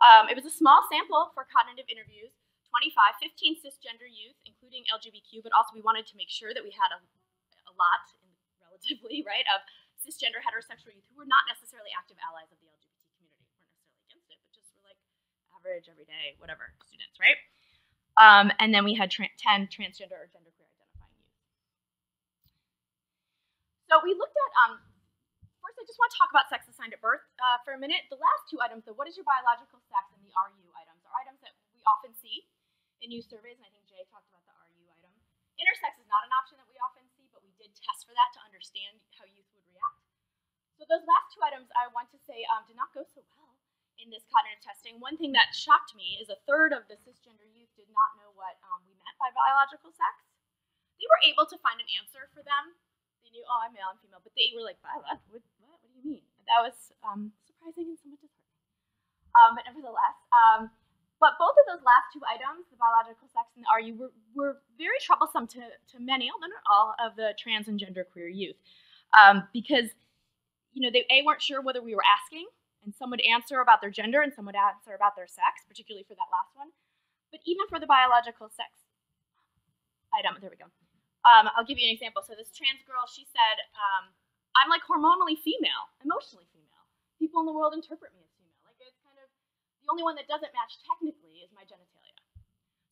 Um, it was a small sample for cognitive interviews, twenty-five, fifteen cisgender youth, including L G B T Q, but also we wanted to make sure that we had a, a lot, in, relatively, right, of cisgender heterosexual youth who were not necessarily active allies of the L G B T community. We're not necessarily against it, but just were like average average, everyday, whatever students, right? Um, and then we had tra ten transgender or genderqueer identifying youth. So we looked at, um, first I just want to talk about sex assigned at birth uh, for a minute. The last two items, the what is your biological sex and the R U items, are items that we often see in youth surveys, and I think Jay talked about the R U item. Intersex is not an option that we often see, but we did test for that to understand how youth would react. So those last two items, I want to say, um, did not go so well in this cognitive testing. One thing that shocked me is a third of the cisgender youth did not know what um, we meant by biological sex. They were able to find an answer for them. They knew, oh, I'm male, I'm female, but they were like, what, what, what do you mean? That was um, surprising and somewhat disheartening. Um, but nevertheless, um, but both of those last two items, the biological sex and the R U, were, were very troublesome to, to many, although not all, of the trans and genderqueer youth, um, because you know, they A, weren't sure whether we were asking, and some would answer about their gender and some would answer about their sex, particularly for that last one. But even for the biological sex item, there we go. Um, I'll give you an example. So this trans girl, she said, um, I'm like hormonally female, emotionally female. People in the world interpret me as female. Like it's kind of, the only one that doesn't match technically is my genitalia.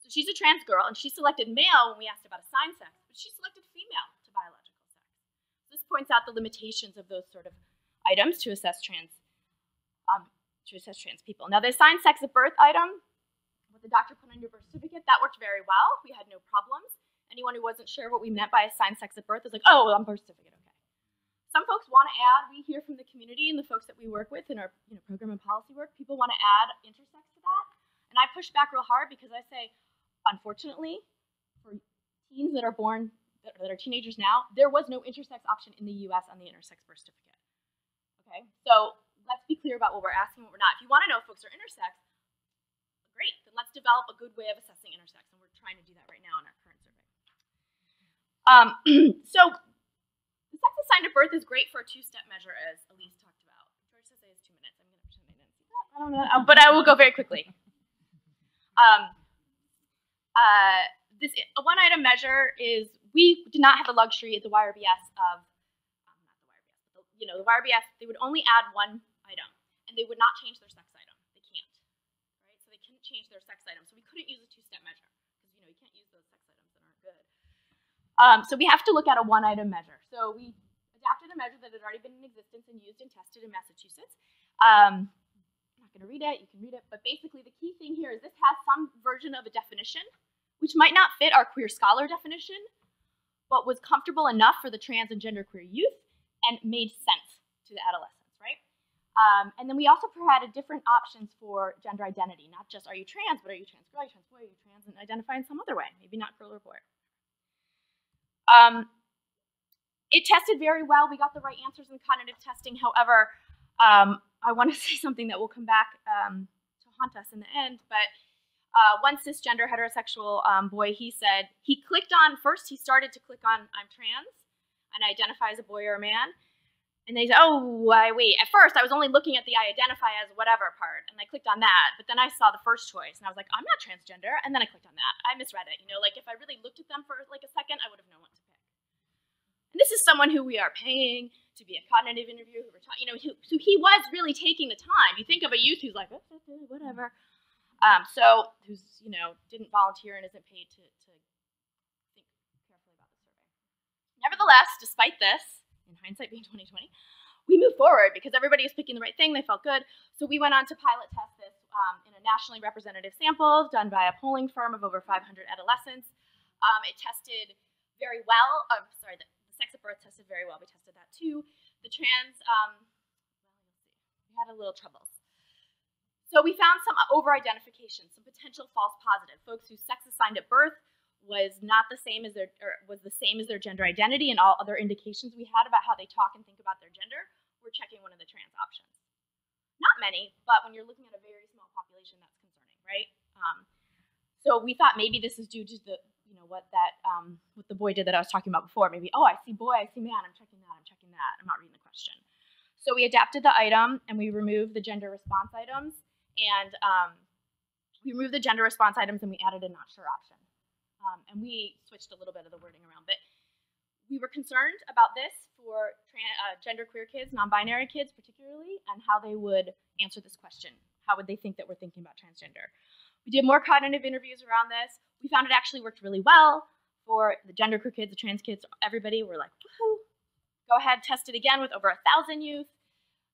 So she's a trans girl and she selected male when we asked about assigned sex, but she selected female to biological sex. This points out the limitations of those sort of items to assess trans, um, to assess trans people. Now, the assigned sex at birth item, what the doctor put on your birth certificate, that worked very well. We had no problems. Anyone who wasn't sure what we meant by assigned sex at birth was like, oh, on birth certificate, okay. Some folks want to add, we hear from the community and the folks that we work with in our you know, program and policy work, people want to add intersex to that. And I push back real hard because I say, unfortunately, for teens that are born, that are teenagers now, there was no intersex option in the U S on the intersex birth certificate. Okay, so let's be clear about what we're asking, what we're not. If you want to know if folks are intersex, great, then let's develop a good way of assessing intersex, and we're trying to do that right now in our current survey. Um, so the sex assigned at birth is great for a two-step measure, as Elise talked about. George says it is two minutes. I'm going to pretend I didn't see that. I don't know, but I will go very quickly. Um, uh, this a one-item measure is we did not have the luxury at the Y R B S of you know, the Y R B S, they would only add one item, and they would not change their sex item. They can't, right? So they couldn't change their sex item. So we couldn't use a two-step measure, because, you know, you can't use those sex items that aren't good. Um, so we have to look at a one-item measure. So we adapted a measure that had already been in existence and used and tested in Massachusetts. Um, I'm not going to read it. You can read it. But basically, the key thing here is this has some version of a definition, which might not fit our queer scholar definition, but was comfortable enough for the trans and genderqueer youth and made sense to the adolescents, right? Um, and then we also provided different options for gender identity, not just are you trans, but are you trans girl, are you trans boy, are you trans and identify in some other way, maybe not girl or boy. Um, it tested very well. We got the right answers in cognitive testing. However, um, I want to say something that will come back um, to haunt us in the end, but uh, one cisgender heterosexual um, boy, he said, he clicked on, first he started to click on I'm trans, and I identify as a boy or a man. And they said, oh, I wait. At first, I was only looking at the I identify as whatever part, and I clicked on that. But then I saw the first choice, and I was like, I'm not transgender. And then I clicked on that. I misread it. You know, like if I really looked at them for like a second, I would have known what to pick. And this is someone who we are paying to be a cognitive interview. Who we're you know, who, so he was really taking the time. You think of a youth who's like, oh, okay, whatever. Um, so who's, you know, didn't volunteer and isn't paid to, to Nevertheless, despite this, in hindsight being twenty twenty, we moved forward because everybody was picking the right thing. They felt good. So we went on to pilot test this um, in a nationally representative sample done by a polling firm of over five hundred adolescents. Um, it tested very well. Oh, sorry, the sex at birth tested very well. We tested that too. The trans, um, we had a little troubles. So we found some over-identification, some potential false positive, folks whose sex assigned at birth was not the same as their, or was the same as their gender identity, and all other indications we had about how they talk and think about their gender, we're checking one of the trans options. Not many, but when you're looking at a very small population, that's concerning, right? Um, so we thought maybe this is due to the, you know, what that, um, what the boy did that I was talking about before. Maybe, oh, I see boy, I see man. I'm checking that. I'm checking that. I'm not reading the question. So we adapted the item and we removed the gender response items, and um, we removed the gender response items and we added a not sure option. Um, and we switched a little bit of the wording around, but we were concerned about this for uh, genderqueer kids, non-binary kids particularly, and how they would answer this question, How would they think that we're thinking about transgender? We did more cognitive interviews around this. We found it actually worked really well for the genderqueer kids, the trans kids, everybody. We're like, woohoo. Go ahead, test it again with over one thousand youth.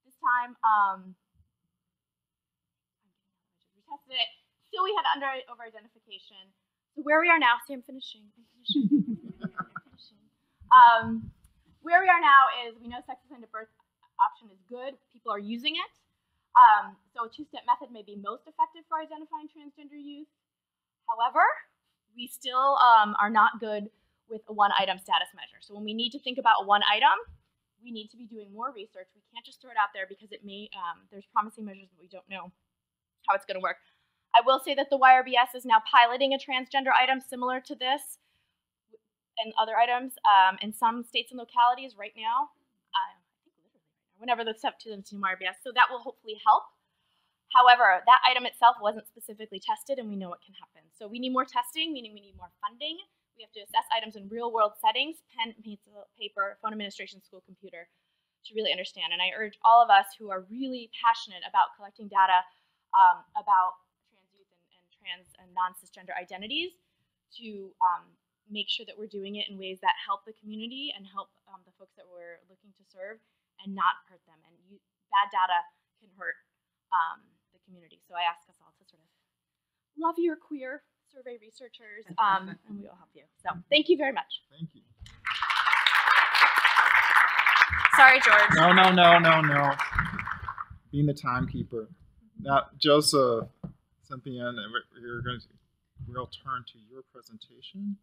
This time, um, we tested it. Still, we had under over-identification. So where we are now, see, I'm finishing. I'm finishing. I'm finishing. Um, where we are now is we know sex assigned at birth option is good. People are using it. Um, so a two-step method may be most effective for identifying transgender youth. However, we still um, are not good with a one-item status measure. So when we need to think about one item, we need to be doing more research. We can't just throw it out there because it may, um, there's promising measures that we don't know how it's going to work. I will say that the Y R B S is now piloting a transgender item similar to this and other items um, in some states and localities right now, um, whenever that's up to them to Y R B S. So that will hopefully help. However, that item itself wasn't specifically tested, and we know what can happen. So we need more testing, meaning we need more funding. We have to assess items in real-world settings, pen, pencil, paper, phone administration, school computer, to really understand. And I urge all of us who are really passionate about collecting data um, about trans youth and, and trans and non-cisgender identities to um, make sure that we're doing it in ways that help the community and help um, the folks that we're looking to serve and not hurt them. And you, bad data can hurt um, the community. So I ask us all to sort of love your queer survey researchers, um, and we will help you. So thank you very much. Thank you. Sorry, George. No, no, no, no, no. Being the timekeeper. Now, Joseph, Cynthia, we're going to we'll turn to your presentation.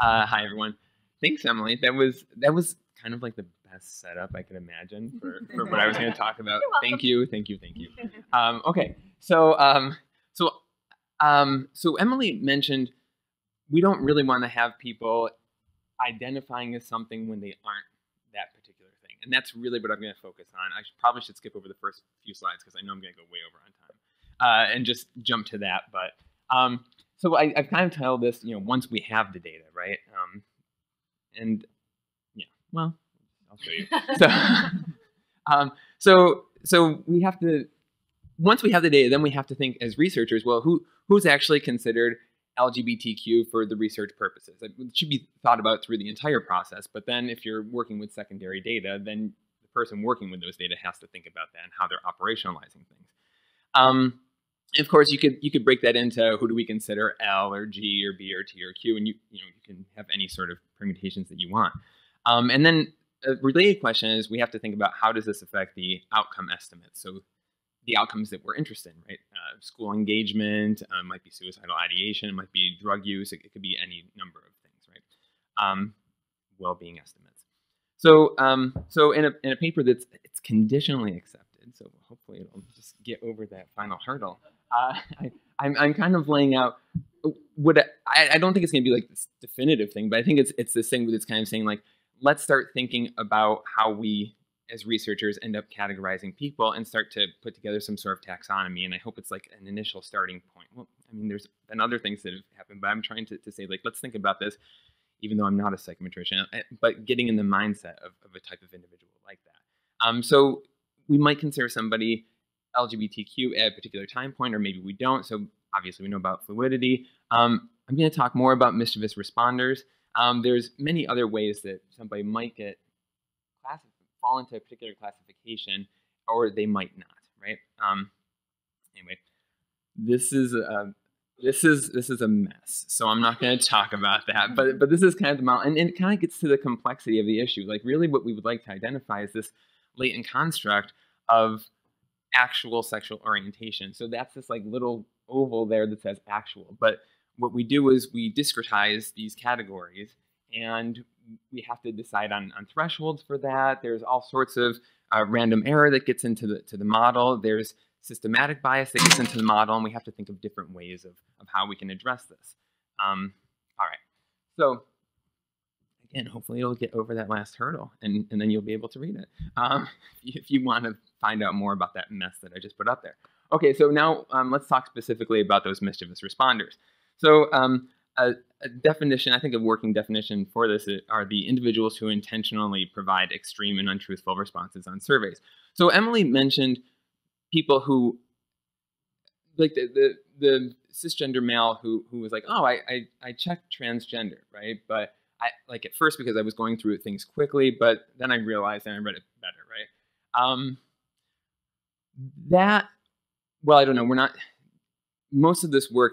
Uh, hi everyone. Thanks, Emily. That was that was kind of like the best setup I could imagine for, for what I was going to talk about. Thank you, thank you, thank you. Um, okay, so um, so um, so Emily mentioned we don't really want to have people identifying as something when they aren't that particular thing, and that's really what I'm going to focus on. I should, probably should skip over the first few slides because I know I'm going to go way over on time uh, and just jump to that, but. Um, So I, I've kind of told this, you know, once we have the data, right? Um, and yeah, well, I'll show you. so, um, so, so we have to, once we have the data, then we have to think as researchers, well, who who's actually considered L G B T Q for the research purposes? It should be thought about through the entire process. But then, if you're working with secondary data, then the person working with those data has to think about that and how they're operationalizing things. Um, Of course, you could you could break that into who do we consider L or G or B or T or Q, and you you know you can have any sort of permutations that you want. Um, and then a related question is we have to think about how does this affect the outcome estimates? So the outcomes that we're interested in, right? Uh, school engagement, uh, might be suicidal ideation, it might be drug use, it, it could be any number of things, right? Um, well-being estimates. So um, so in a in a paper that's it's conditionally accepted, so hopefully it'll just get over that final hurdle. Uh, I, I'm, I'm kind of laying out what I, I don't think it's going to be like this definitive thing, but I think it's it's this thing that's kind of saying like, let's start thinking about how we as researchers end up categorizing people and start to put together some sort of taxonomy. And I hope it's like an initial starting point. Well, I mean, there's been other things that have happened, but I'm trying to, to say like, let's think about this, even though I'm not a psychometrician, but getting in the mindset of, of a type of individual like that. Um, so we might consider somebody L G B T Q at a particular time point, or maybe we don't. So obviously we know about fluidity. Um, I'm going to talk more about mischievous responders. Um, there's many other ways that somebody might get fall into a particular classification, or they might not, right? Um, anyway, this is a this is this is a mess. So I'm not going to talk about that. But but this is kind of the model, and, and it kind of gets to the complexity of the issue. Like really, what we would like to identify is this latent construct of actual sexual orientation. So that's this like little oval there that says actual. But what we do is we discretize these categories, and we have to decide on, on thresholds for that. There's all sorts of uh, random error that gets into the to the model. There's systematic bias that gets into the model, and we have to think of different ways of, of how we can address this. Um, all right. So I and hopefully it'll get over that last hurdle, and, and then you'll be able to read it um, if you want to find out more about that mess that I just put up there. Okay, so now um, let's talk specifically about those mischievous responders. So um, a, a definition, I think a working definition for this is, are the individuals who intentionally provide extreme and untruthful responses on surveys. So Emily mentioned people who, like the, the, the cisgender male who, who was like, oh, I, I, I checked transgender, right? But I, like at first because I was going through things quickly, but then I realized and I read it better, right? Um, that, well, I don't know, we're not, most of this work,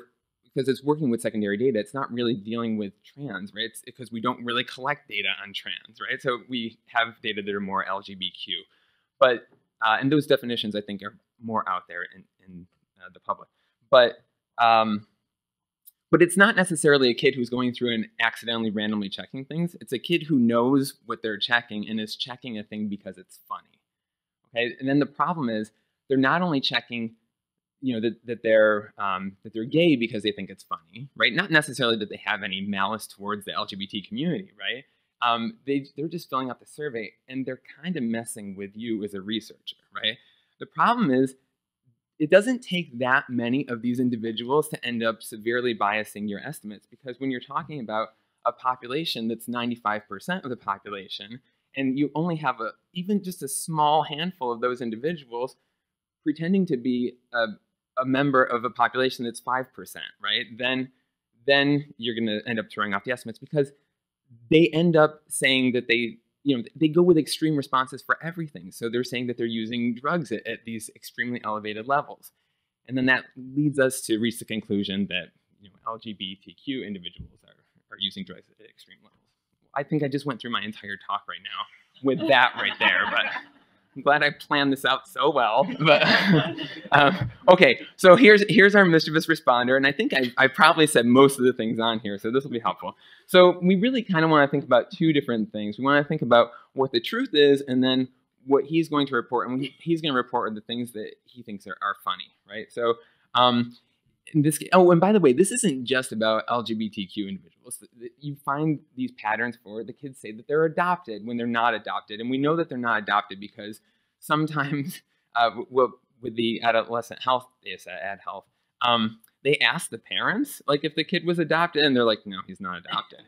because it's working with secondary data, it's not really dealing with trans, right? It's because we don't really collect data on trans, right? So we have data that are more L G B T Q. But, uh, and those definitions I think are more out there in, in uh, the public. But, um, but it's not necessarily a kid who's going through and accidentally randomly checking things. It's a kid who knows what they're checking and is checking a thing because it's funny. Okay, and then the problem is they're not only checking, you know, that, that they're um, that they're gay because they think it's funny, right? Not necessarily that they have any malice towards the L G B T community, right? Um, they they're just filling out the survey and they're kind of messing with you as a researcher, right? The problem is, it doesn't take that many of these individuals to end up severely biasing your estimates, because when you're talking about a population that's ninety-five percent of the population, and you only have a, even just a small handful of those individuals pretending to be a, a member of a population that's five percent, right? Then, then you're going to end up throwing off the estimates, because they end up saying that they, you know, they go with extreme responses for everything. So they're saying that they're using drugs at, at these extremely elevated levels. And then that leads us to reach the conclusion that, you know, L G B T Q individuals are, are using drugs at extreme levels. I think I just went through my entire talk right now with that right there, but I'm glad I planned this out so well. But, um, okay, so here's, here's our mischievous responder, and I think I, I probably said most of the things on here, so this will be helpful. So we really kind of want to think about two different things. We want to think about what the truth is, and then what he's going to report, and he's going to report the things that he thinks are, are funny, right? So um, in this, oh, and by the way, this isn't just about L G B T Q individuals. You find these patterns for the kids say that they're adopted when they're not adopted, and we know that they're not adopted because sometimes uh, with the adolescent health, yes, ad health, um, they ask the parents, like, if the kid was adopted, and they're like, no, he's not adopted.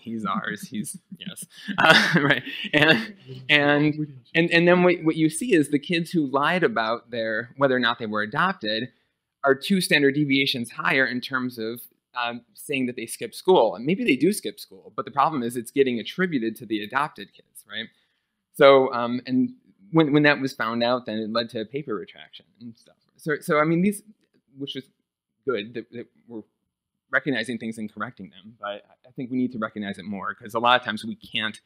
He's ours. He's, yes. Uh, right. And, and, and, and then what, what you see is the kids who lied about their, whether or not they were adopted are two standard deviations higher in terms of um, saying that they skip school. And maybe they do skip school, but the problem is it's getting attributed to the adopted kids, right? So, um, and when, when that was found out, then it led to paper retraction and stuff. So, so I mean, these, which is good that, that we're recognizing things and correcting them, but I think we need to recognize it more, because a lot of times we can't,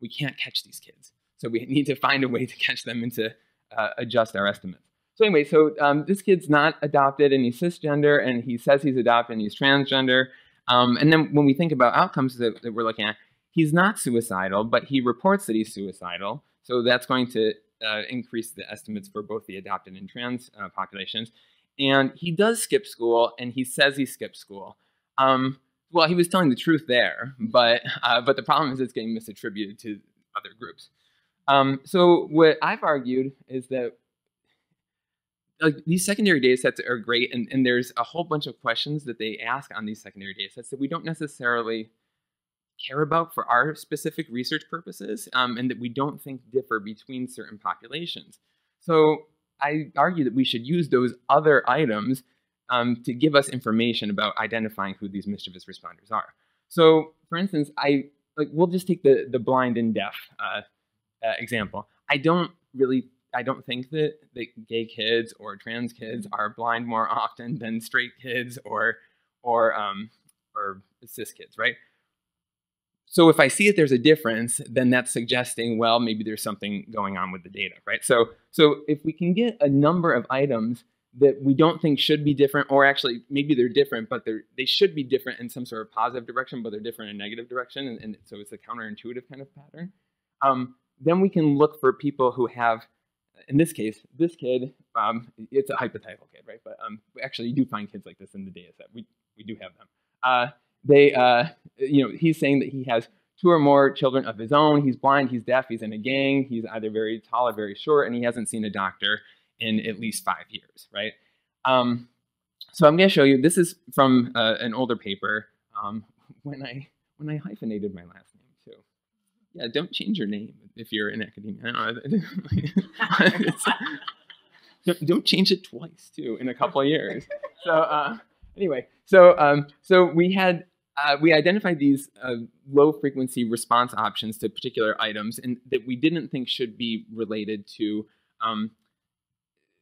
we can't catch these kids. So we need to find a way to catch them and to uh, adjust our estimates. So anyway, so um, this kid's not adopted, and he's cisgender, and he says he's adopted, and he's transgender. Um, and then when we think about outcomes that, that we're looking at, he's not suicidal, but he reports that he's suicidal. So that's going to uh, increase the estimates for both the adopted and trans uh, populations. And he does skip school, and he says he skipped school. Um, well, he was telling the truth there, but, uh, but the problem is it's getting misattributed to other groups. Um, so what I've argued is that like, these secondary data sets are great, and, and there's a whole bunch of questions that they ask on these secondary data sets that we don't necessarily care about for our specific research purposes, um, and that we don't think differ between certain populations. So I argue that we should use those other items um, to give us information about identifying who these mischievous responders are. So, for instance, I like we'll just take the the blind and deaf uh, uh, example. I don't really, I don't think that, that gay kids or trans kids are blind more often than straight kids or or um, or cis kids, right? So if I see that there's a difference, then that's suggesting, well, maybe there's something going on with the data, right? So, so if we can get a number of items that we don't think should be different, or actually maybe they're different, but they're, they should be different in some sort of positive direction, but they're different in negative direction, and, and so it's a counterintuitive kind of pattern, um, then we can look for people who have, in this case, this kid, um, it's a hypothetical kid, right? But um, actually you do find kids like this in the data set. We, we do have them. Uh, They, uh, you know, he's saying that he has two or more children of his own. He's blind, he's deaf, he's in a gang, he's either very tall or very short, and he hasn't seen a doctor in at least five years, right? Um, so I'm going to show you, this is from uh, an older paper, um, when I when I hyphenated my last name too. Yeah, don't change your name if you're in academia. I don't know. Don't, don't change it twice too in a couple of years. So uh, anyway, so um, so we had uh, we identified these uh, low frequency response options to particular items, and that we didn't think should be related to, um,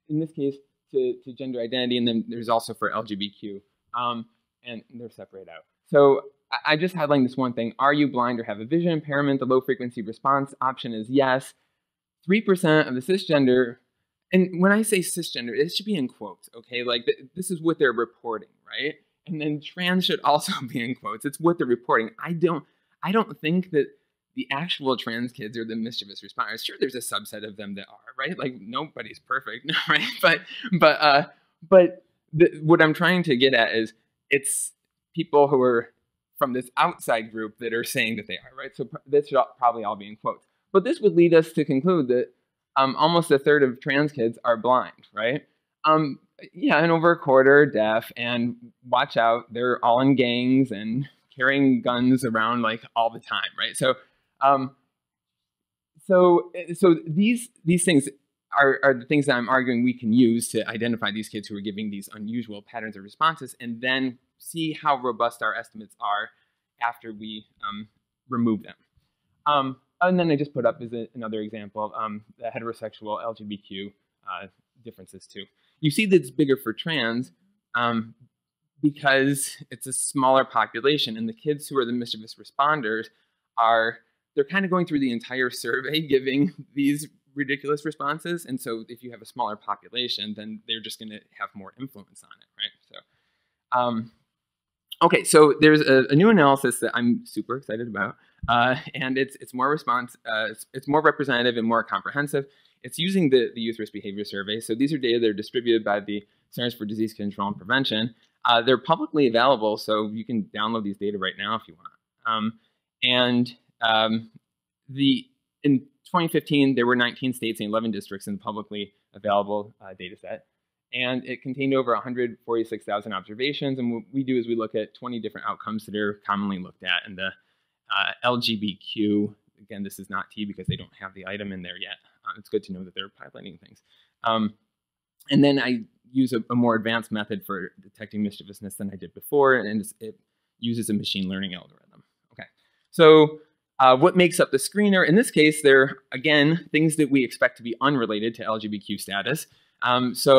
in this case, to, to gender identity, and then there's also for L G B T Q, um, and they're separate out. So I, I just highlighted this one thing: are you blind or have a vision impairment? The low frequency response option is yes. Three percent of the cisgender. And when I say cisgender, it should be in quotes, okay? Like, th this is what they're reporting, right? And then trans should also be in quotes. It's what they're reporting. I don't, I don't think that the actual trans kids are the mischievous responders. Sure, there's a subset of them that are, right? Like, nobody's perfect, right? But, but, uh, but the, what I'm trying to get at is it's people who are from this outside group that are saying that they are, right? So pr this should all, probably all be in quotes. But this would lead us to conclude that Um, almost a third of trans kids are blind, right? Um, yeah, and over a quarter are deaf, and watch out, they're all in gangs and carrying guns around like all the time, right? So, um, so, so these these things are, are the things that I'm arguing we can use to identify these kids who are giving these unusual patterns of responses, and then see how robust our estimates are after we um, remove them. Um, And then I just put up is a, another example, um, the heterosexual L G B T Q uh, differences too. You see that it's bigger for trans um, because it's a smaller population, and the kids who are the mischievous responders are, they're kind of going through the entire survey giving these ridiculous responses. And so if you have a smaller population, then they're just going to have more influence on it, right? So, um, okay, so there's a, a new analysis that I'm super excited about. Uh, and it's it's more response uh, it's, it's more representative and more comprehensive. It's using the, the Youth Risk Behavior Survey. So these are data that are distributed by the Centers for Disease Control and Prevention. Uh, they're publicly available, so you can download these data right now if you want. Um, and um, the in twenty fifteen, there were nineteen states and eleven districts in the publicly available uh, data set. And it contained over one hundred forty-six thousand observations. And what we do is we look at twenty different outcomes that are commonly looked at in the Uh, L G B T Q, again, this is not T because they don't have the item in there yet. Uh, it's good to know that they're piloting things. Um, and then I use a, a more advanced method for detecting mischievousness than I did before, and it's, it uses a machine learning algorithm. Okay, so uh, what makes up the screener? In this case, they're, again, things that we expect to be unrelated to L G B T Q status. Um, so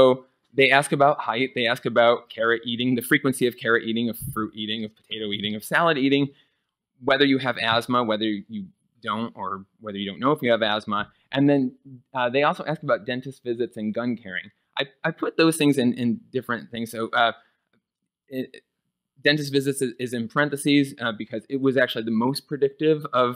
they ask about height, they ask about carrot eating, the frequency of carrot eating, of fruit eating, of potato eating, of salad eating, whether you have asthma, whether you don't, or whether you don't know if you have asthma. And then uh, they also ask about dentist visits and gun carrying. I, I put those things in, in different things. So uh, it, dentist visits is, is in parentheses uh, because it was actually the most predictive of,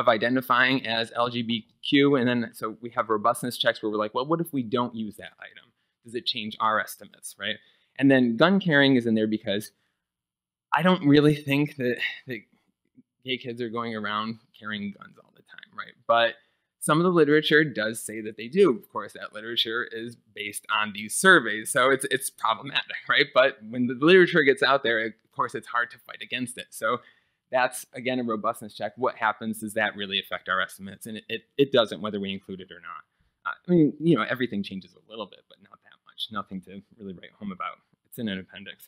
of identifying as L G B T Q. And then so we have robustness checks where we're like, well, what if we don't use that item? Does it change our estimates, right? And then gun carrying is in there because I don't really think that... that gay kids are going around carrying guns all the time, right? But some of the literature does say that they do. Of course, that literature is based on these surveys, so it's it's problematic, right? But when the literature gets out there, of course, it's hard to fight against it. So that's, again, a robustness check. What happens? Does that really affect our estimates? And it, it, it doesn't, whether we include it or not. Uh, I mean, you know, everything changes a little bit, but not that much. Nothing to really write home about. It's in an appendix.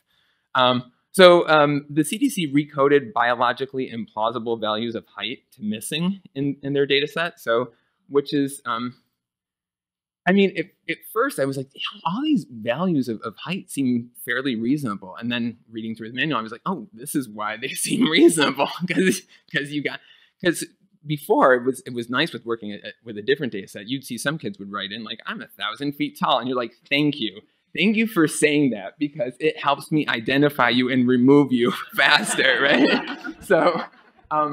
Um, So um, the C D C recoded biologically implausible values of height to missing in, in their data set. So, which is, um, I mean, it, at first I was like, all these values of, of height seem fairly reasonable. And then reading through the manual, I was like, oh, this is why they seem reasonable. Because you got, because before it was, it was nice with working at, with a different data set. You'd see some kids would write in like, I'm a thousand feet tall. And you're like, thank you. Thank you for saying that because it helps me identify you and remove you faster, right? So, um,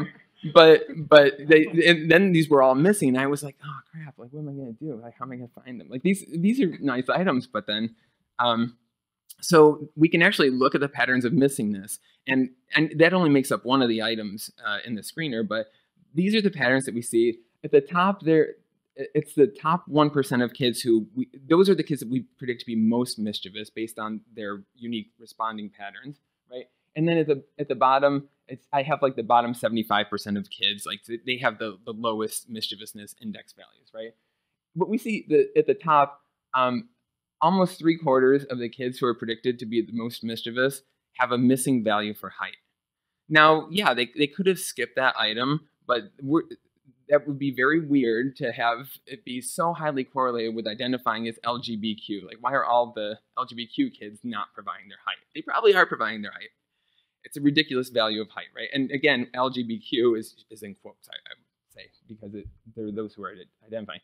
but but they, and then these were all missing. And I was like, oh crap! Like, what am I gonna do? Like, how am I gonna find them? Like, these these are nice items, but then, um, so we can actually look at the patterns of missingness, and and that only makes up one of the items uh, in the screener, but these are the patterns that we see. At the top there, it's the top one percent of kids who, we, those are the kids that we predict to be most mischievous based on their unique responding patterns, right? And then at the, at the bottom, it's, I have like the bottom seventy-five percent of kids, like they have the, the lowest mischievousness index values, right? But we see the, at the top, um, almost three quarters of the kids who are predicted to be the most mischievous have a missing value for height. Now, yeah, they, they could have skipped that item, but we're, that would be very weird to have it be so highly correlated with identifying as L G B T Q. Like, why are all the L G B T Q kids not providing their height? They probably are providing their height. It's a ridiculous value of height, right? And again, L G B T Q is, is in quotes, I, I would say, because it, they're those who are identifying.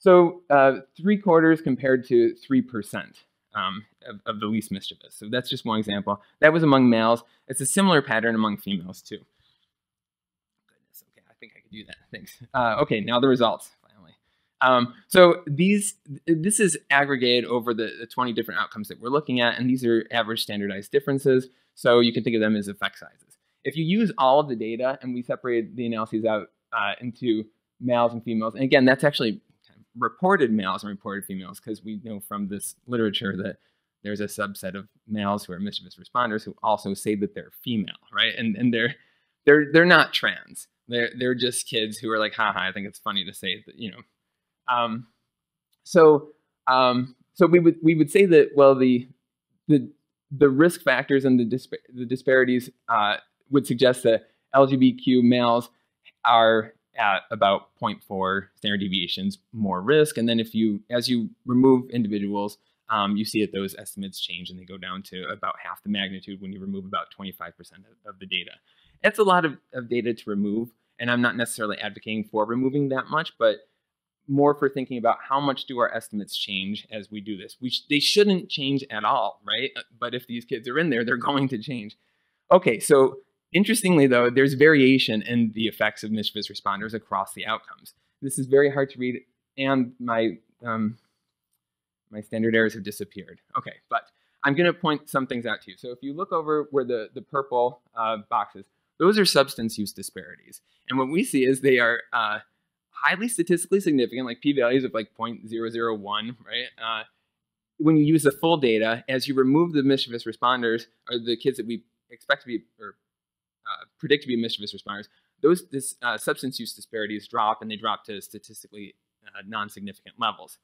So uh, three quarters compared to three percent um, of, of the least mischievous. So that's just one example. That was among males. It's a similar pattern among females too. Goodness, okay, I think I could do that, thanks. Uh, okay, now the results, finally. Um, so these, this is aggregated over the, the twenty different outcomes that we're looking at, and these are average standardized differences. So you can think of them as effect sizes. If you use all of the data, and we separated the analyses out uh, into males and females, and again, that's actually reported males and reported females, because we know from this literature that there's a subset of males who are mischievous responders who also say that they're female, right? And and they're they're they're not trans. They're they're just kids who are like, haha, I think it's funny to say that, you know. Um, so um, so we would we would say that, well, the the the risk factors and the dispa the disparities uh, would suggest that L G B T Q males are at about zero point four standard deviations more risk. And then if you, as you remove individuals, um, you see that those estimates change and they go down to about half the magnitude when you remove about twenty-five percent of, of the data. That's a lot of, of data to remove, and I'm not necessarily advocating for removing that much, but more for thinking about how much do our estimates change as we do this. We sh they shouldn't change at all, right? But if these kids are in there, they're going to change. Okay, so interestingly, though, there's variation in the effects of mischievous responders across the outcomes. This is very hard to read, and my um, my standard errors have disappeared. Okay, but I'm going to point some things out to you. So if you look over where the, the purple uh, boxes, those are substance use disparities. And what we see is they are uh, highly statistically significant, like p-values of like zero point zero zero one, right? Uh, when you use the full data, as you remove the mischievous responders, or the kids that we expect to be, or Uh, predict to be mischievous responders, those this, uh, substance use disparities drop, and they drop to statistically uh, non-significant levels.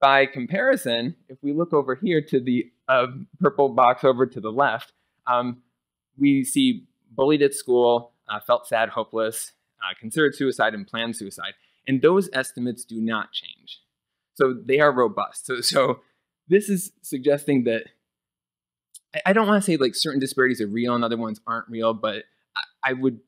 By comparison, if we look over here to the uh, purple box over to the left, um, we see bullied at school, uh, felt sad, hopeless, uh, considered suicide, and planned suicide. And those estimates do not change. So they are robust. So, so this is suggesting that I don't want to say like certain disparities are real and other ones aren't real, but I would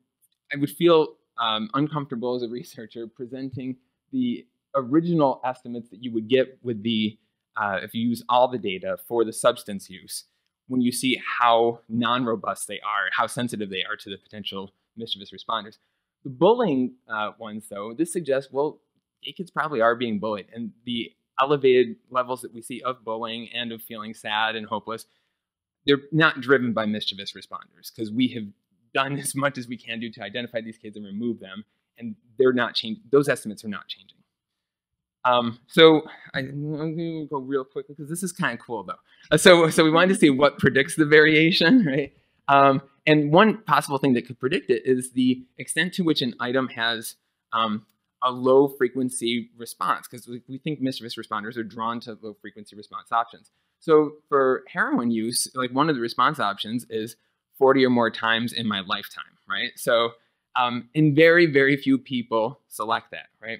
I would feel um, uncomfortable as a researcher presenting the original estimates that you would get with the uh, if you use all the data for the substance use when you see how non-robust they are, how sensitive they are to the potential mischievous responders. The bullying uh, ones, though, this suggests, well, gay kids probably are being bullied, and the elevated levels that we see of bullying and of feeling sad and hopeless, they're not driven by mischievous responders, because we have done as much as we can do to identify these kids and remove them, and they're not changing. Those estimates are not changing. Um, so I, I'm going to go real quick because this is kind of cool, though. Uh, so, so we wanted to see what predicts the variation, right? Um, and one possible thing that could predict it is the extent to which an item has um, a low frequency response, because we, we think mischievous responders are drawn to low frequency response options. So for heroin use, like one of the response options is forty or more times in my lifetime, right? So, um, and very, very few people select that, right?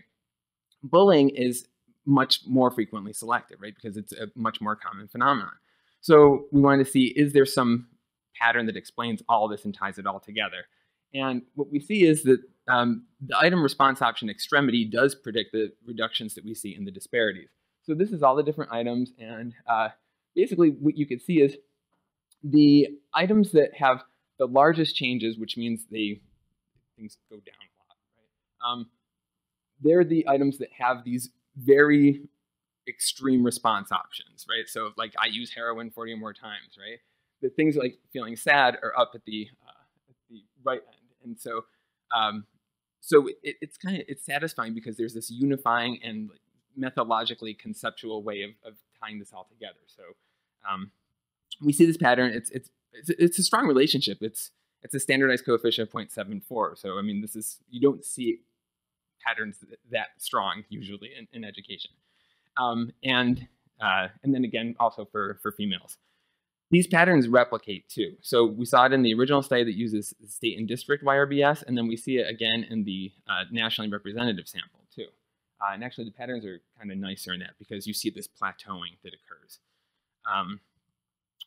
Bullying is much more frequently selected, right? Because it's a much more common phenomenon. So we wanted to see, is there some pattern that explains all this and ties it all together? And what we see is that um, the item response option extremity does predict the reductions that we see in the disparities. So this is all the different items, and uh, basically, what you could see is the items that have the largest changes, which means they things go down a lot, right? Um, they're the items that have these very extreme response options, right? So, like, I use heroin forty or more times, right? The things like feeling sad are up at the uh, at the right end, and so um, so it, it's kind of, it's satisfying because there's this unifying and methodologically conceptual way of, of tying this all together. So um, we see this pattern. It's, it's, it's, it's a strong relationship. It's, it's a standardized coefficient of zero point seven four. So, I mean, this is, you don't see patterns that strong usually in, in education. Um, and, uh, and then again, also for, for females. These patterns replicate too. So we saw it in the original study that uses state and district Y R B S, and then we see it again in the uh, nationally representative sample too. Uh, and actually the patterns are kind of nicer in that because you see this plateauing that occurs. Um,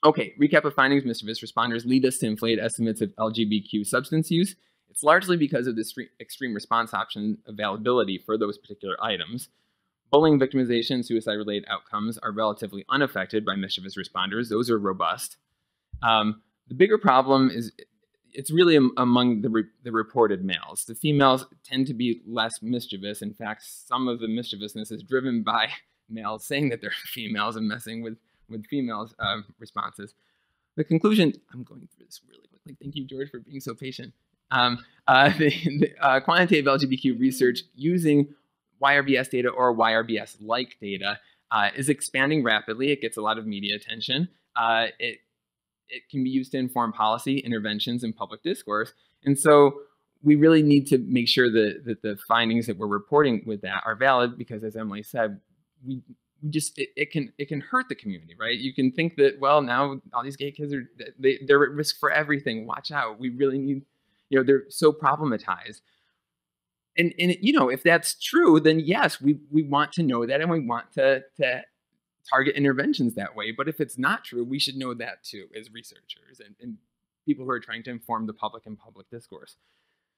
okay, recap of findings, mischievous responders lead us to inflated estimates of L G B T Q substance use. It's largely because of the extreme response option availability for those particular items. Bullying, victimization, suicide-related outcomes are relatively unaffected by mischievous responders. Those are robust. Um, the bigger problem is it's really am among the, re the reported males. The females tend to be less mischievous. In fact, some of the mischievousness is driven by males saying that they're females and messing with, with females' uh, responses. The conclusion, I'm going through this really quickly. Thank you, George, for being so patient. Um, uh, the the uh, quantitative L G B T Q research using Y R B S data or Y R B S-like data uh, is expanding rapidly. It gets a lot of media attention. Uh, it, it can be used to inform policy, interventions, and public discourse. And so we really need to make sure that, that the findings that we're reporting with that are valid because, as Emily said, we just it, it, can, it can hurt the community, right? You can think that, well, now all these gay kids, are they, they're at risk for everything. Watch out. We really need, you know, they're so problematized. And, and, you know, if that's true, then yes, we, we want to know that and we want to, to target interventions that way. But if it's not true, we should know that too as researchers and, and people who are trying to inform the public and public discourse.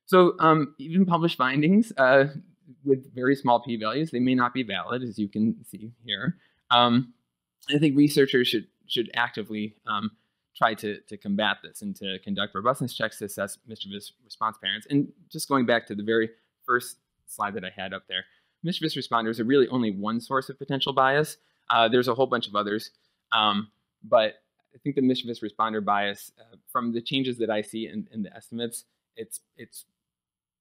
So um, even published findings uh, with very small p-values, they may not be valid, as you can see here. Um, I think researchers should, should actively um, try to, to combat this and to conduct robustness checks to assess mischievous response patterns. And just going back to the very first slide that I had up there, mischievous responders are really only one source of potential bias. Uh, there's a whole bunch of others, um, but I think the mischievous responder bias, uh, from the changes that I see in, in the estimates, it's it's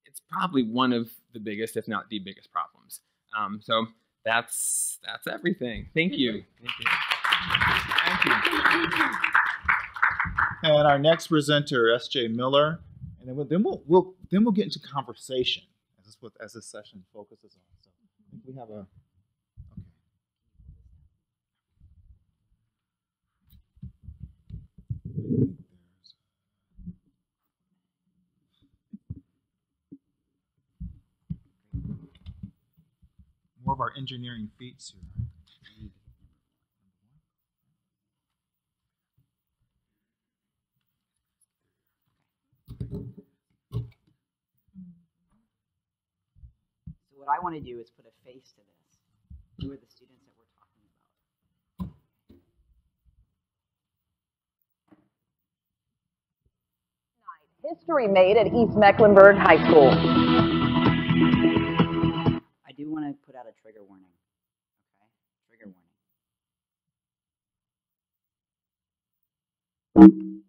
it's probably one of the biggest, if not the biggest, problems. Um, so that's that's everything. Thank you. Thank you. Thank you. Thank you. And our next presenter, S J Miller, and then we'll then we'll, we'll then we'll get into conversation. With, as this session focuses on. So I think we have a, okay. More of our engineering feats here. What I want to do is put a face to this. Who are the students that we're talking about? History made at East Mecklenburg High School. I do want to put out a trigger warning. Okay? Trigger warning.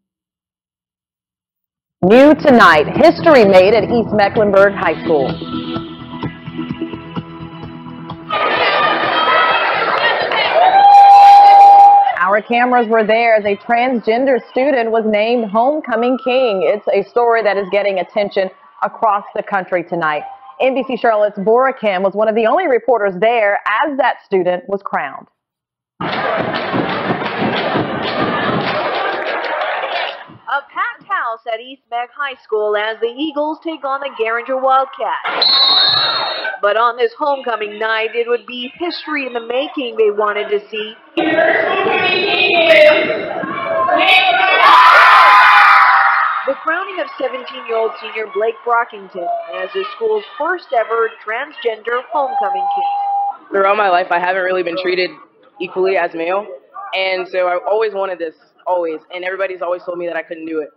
New tonight, history made at East Mecklenburg High School. Our cameras were there as a transgender student was named Homecoming King. It's a story that is getting attention across the country tonight. N B C Charlotte's Bora Kim was one of the only reporters there as that student was crowned. A packed house at East Meck High School as the Eagles take on the Garinger Wildcats. But on this homecoming night, it would be history in the making they wanted to see. The crowning of seventeen-year-old senior Blake Brockington as the school's first ever transgender homecoming king. Throughout my life, I haven't really been treated equally as male, and so I've always wanted this. Always, and everybody's always told me that I couldn't do it.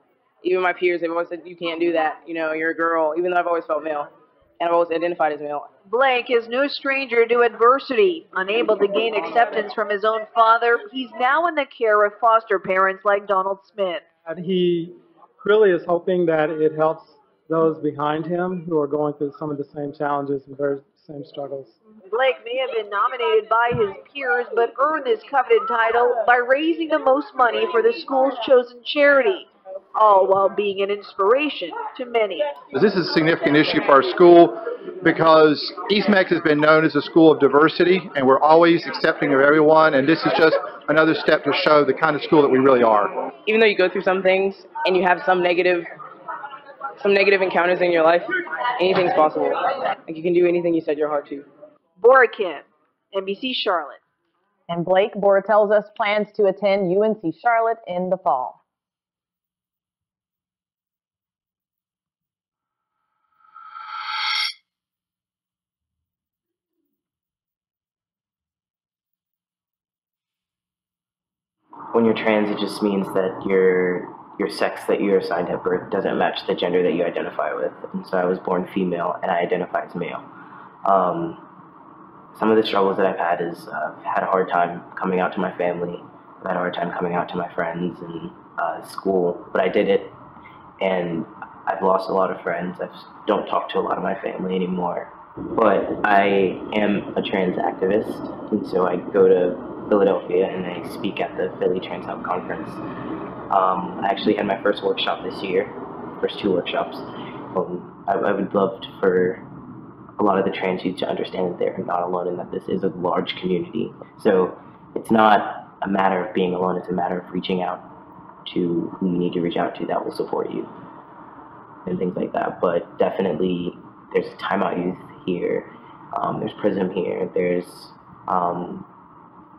Even my peers, they've always said, you can't do that, you know, you're a girl, even though I've always felt male, and I've always identified as male. Blake is no stranger to adversity. Unable to gain acceptance from his own father, he's now in the care of foster parents like Donald Smith. And he really is hoping that it helps those behind him who are going through some of the same challenges and very same struggles. Blake may have been nominated by his peers, but earned this coveted title by raising the most money for the school's chosen charity, all while being an inspiration to many. This is a significant issue for our school because East Mex has been known as a school of diversity, and we're always accepting of everyone, and this is just another step to show the kind of school that we really are. Even though you go through some things and you have some negative some negative encounters in your life, anything's possible. Like, you can do anything you set your heart to. Bora Kim, N B C Charlotte. And Blake, Bora tells us, plans to attend U N C Charlotte in the fall. When you're trans, it just means that your your sex that you're assigned at birth doesn't match the gender that you identify with. And so I was born female, and I identify as male. Um, some of the struggles that I've had is uh, I've had a hard time coming out to my family. I've had a hard time coming out to my friends and uh, school, but I did it, and I've lost a lot of friends. I don't talk to a lot of my family anymore. But I am a trans activist, and so I go to Philadelphia and I speak at the Philly Trans Health Conference. Um, I actually had my first workshop this year, first two workshops. Um, I, I would love to, for a lot of the trans youth to understand that they're not alone and that this is a large community. So it's not a matter of being alone, it's a matter of reaching out to who you need to reach out to that will support you and things like that. But definitely there's Time Out Youth here, um, there's Prism here, there's um,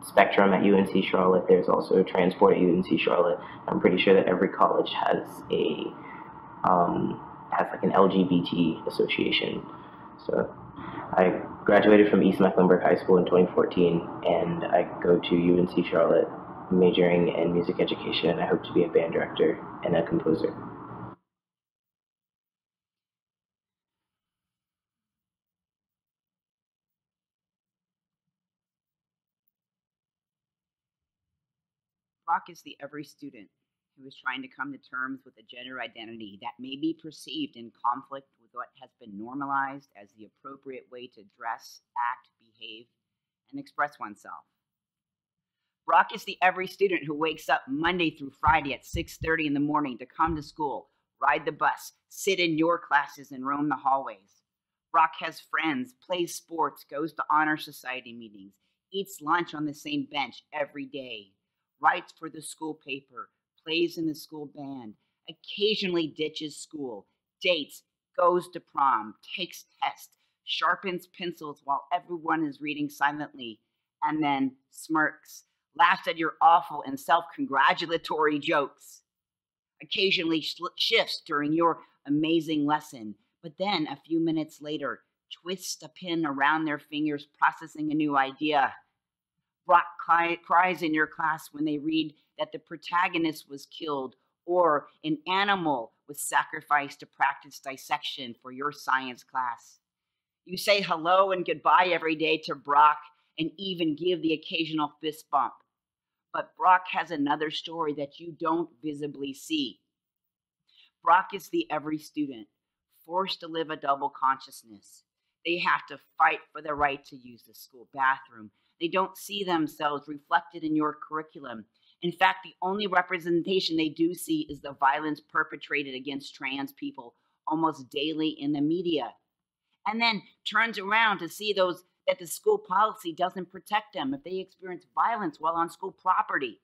Spectrum at U N C Charlotte, there's also Transport at U N C Charlotte. I'm pretty sure that every college has a um, has like an L G B T association. So I graduated from East Mecklenburg High School in twenty fourteen, and I go to U N C Charlotte majoring in music education, and I hope to be a band director and a composer. Brock is the every student who is trying to come to terms with a gender identity that may be perceived in conflict with what has been normalized as the appropriate way to dress, act, behave, and express oneself. Brock is the every student who wakes up Monday through Friday at six thirty in the morning to come to school, ride the bus, sit in your classes, and roam the hallways. Brock has friends, plays sports, goes to honor society meetings, eats lunch on the same bench every day, writes for the school paper, plays in the school band, occasionally ditches school, dates, goes to prom, takes tests, sharpens pencils while everyone is reading silently, and then smirks, laughs at your awful and self-congratulatory jokes, occasionally sh shifts during your amazing lesson, but then a few minutes later, twists a pin around their fingers, processing a new idea. Brock cries in your class when they read that the protagonist was killed or an animal was sacrificed to practice dissection for your science class. You say hello and goodbye every day to Brock and even give the occasional fist bump. But Brock has another story that you don't visibly see. Brock is the every student, forced to live a double consciousness. They have to fight for the right to use the school bathroom. They don't see themselves reflected in your curriculum. In fact, the only representation they do see is the violence perpetrated against trans people almost daily in the media. And then turns around to see those that the school policy doesn't protect them if they experience violence while on school property.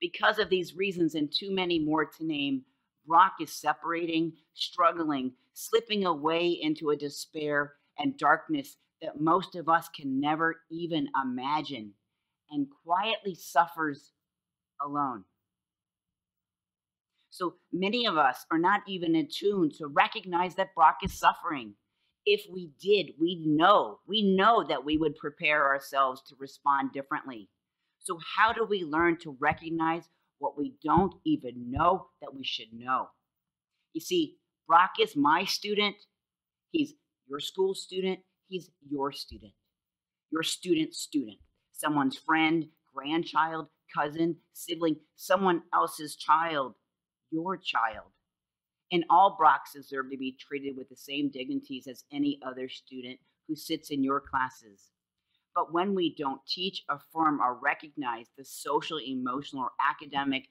Because of these reasons and too many more to name, Brock is separating, struggling, slipping away into a despair and darkness that most of us can never even imagine, and quietly suffers alone. So many of us are not even attuned to recognize that Brock is suffering. If we did, we'd know. We know that we would prepare ourselves to respond differently. So how do we learn to recognize what we don't even know that we should know? You see, Brock is my student. He's your school student. He's your student, your student's student, someone's friend, grandchild, cousin, sibling, someone else's child, your child. and all Brocks deserve to be treated with the same dignities as any other student who sits in your classes. But when we don't teach, affirm, or recognize the social, emotional, or academic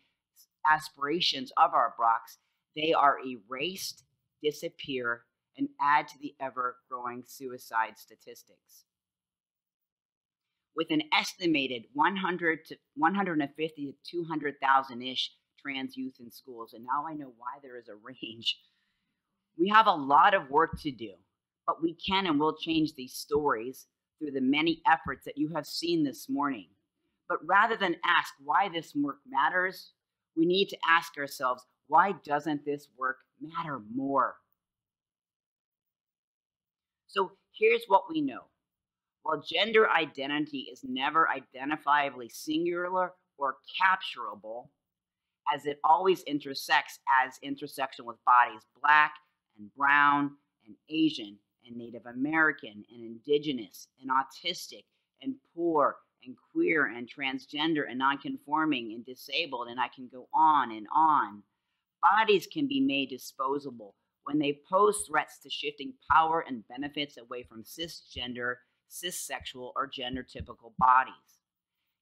aspirations of our Brocks, they are erased, disappear, and add to the ever-growing suicide statistics. With an estimated one hundred to one hundred fifty to two hundred thousand-ish trans youth in schools, and now I know why there is a range, we have a lot of work to do, but we can and will change these stories through the many efforts that you have seen this morning. But rather than ask why this work matters, we need to ask ourselves, why doesn't this work matter more? So here's what we know. While gender identity is never identifiably singular or capturable, as it always intersects as intersection with bodies Black and brown and Asian and Native American and Indigenous and autistic and poor and queer and transgender and nonconforming and disabled, and I can go on and on. Bodies can be made disposable when they pose threats to shifting power and benefits away from cisgender, cissexual, or gender-typical bodies.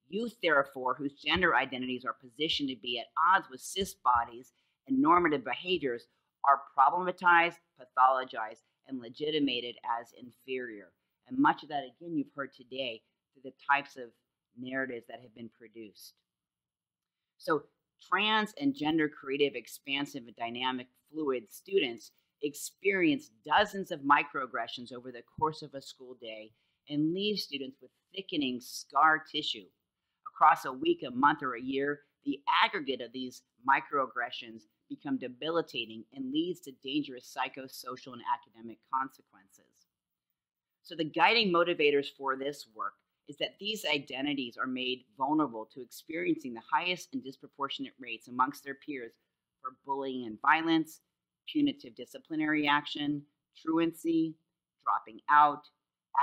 Youth, therefore, whose gender identities are positioned to be at odds with cis bodies and normative behaviors are problematized, pathologized, and legitimated as inferior. And much of that, again, you've heard today through the types of narratives that have been produced. So trans and gender creative, expansive, and dynamic fluid students experience dozens of microaggressions over the course of a school day and leave students with thickening scar tissue. Across a week, a month, or a year, the aggregate of these microaggressions become debilitating and leads to dangerous psychosocial and academic consequences. So the guiding motivators for this work is that these identities are made vulnerable to experiencing the highest and disproportionate rates amongst their peers for bullying and violence, punitive disciplinary action, truancy, dropping out,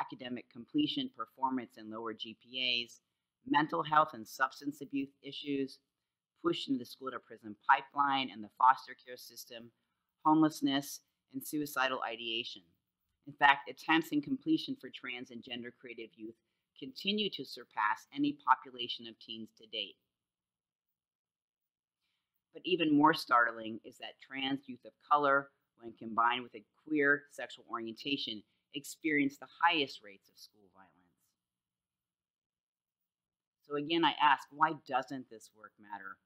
academic completion, performance, and lower G P As, mental health and substance abuse issues, push into the school-to-prison pipeline and the foster care system, homelessness, and suicidal ideation. In fact, attempts and completion for trans and gender-creative youth continue to surpass any population of teens to date. But even more startling is that trans youth of color, when combined with a queer sexual orientation, experience the highest rates of school violence. So again, I ask, why doesn't this work matter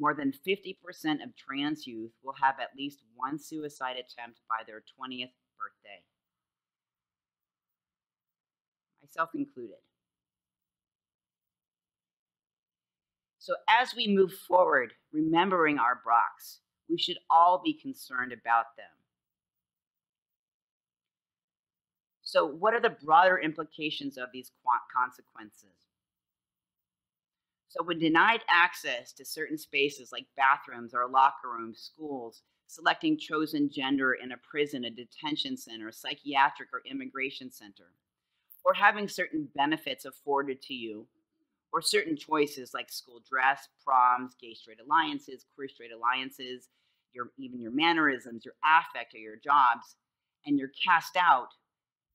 more? More than fifty percent of trans youth will have at least one suicide attempt by their twentieth birthday, myself included. So as we move forward, remembering our Brocks, we should all be concerned about them. So what are the broader implications of these consequences? So when denied access to certain spaces like bathrooms or locker rooms, schools, selecting chosen gender in a prison, a detention center, a psychiatric or immigration center, or having certain benefits afforded to you, or certain choices like school dress, proms, gay straight alliances, queer straight alliances, your, even your mannerisms, your affect, or your jobs, and you're cast out,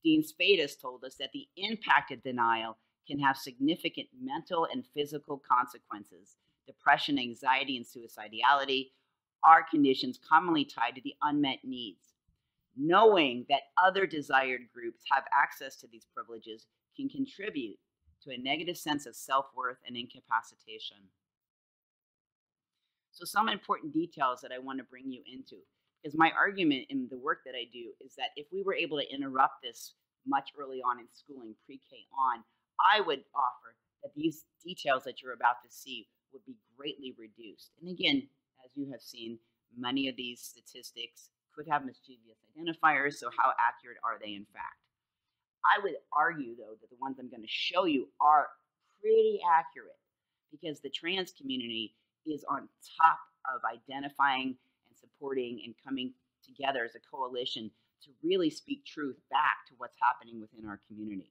Dean Spadis told us that the impact of denial can have significant mental and physical consequences. Depression, anxiety, and suicidality are conditions commonly tied to the unmet needs. Knowing that other desired groups have access to these privileges can contribute to a negative sense of self-worth and incapacitation. So some important details that I want to bring you into. Because my argument in the work that I do is that if we were able to interrupt this much early on in schooling, pre-K on, I would offer that these details that you're about to see would be greatly reduced. And again, as you have seen, many of these statistics could have mischievous identifiers, so how accurate are they in fact? I would argue, though, that the ones I'm going to show you are pretty accurate because the trans community is on top of identifying supporting and coming together as a coalition to really speak truth back to what's happening within our community.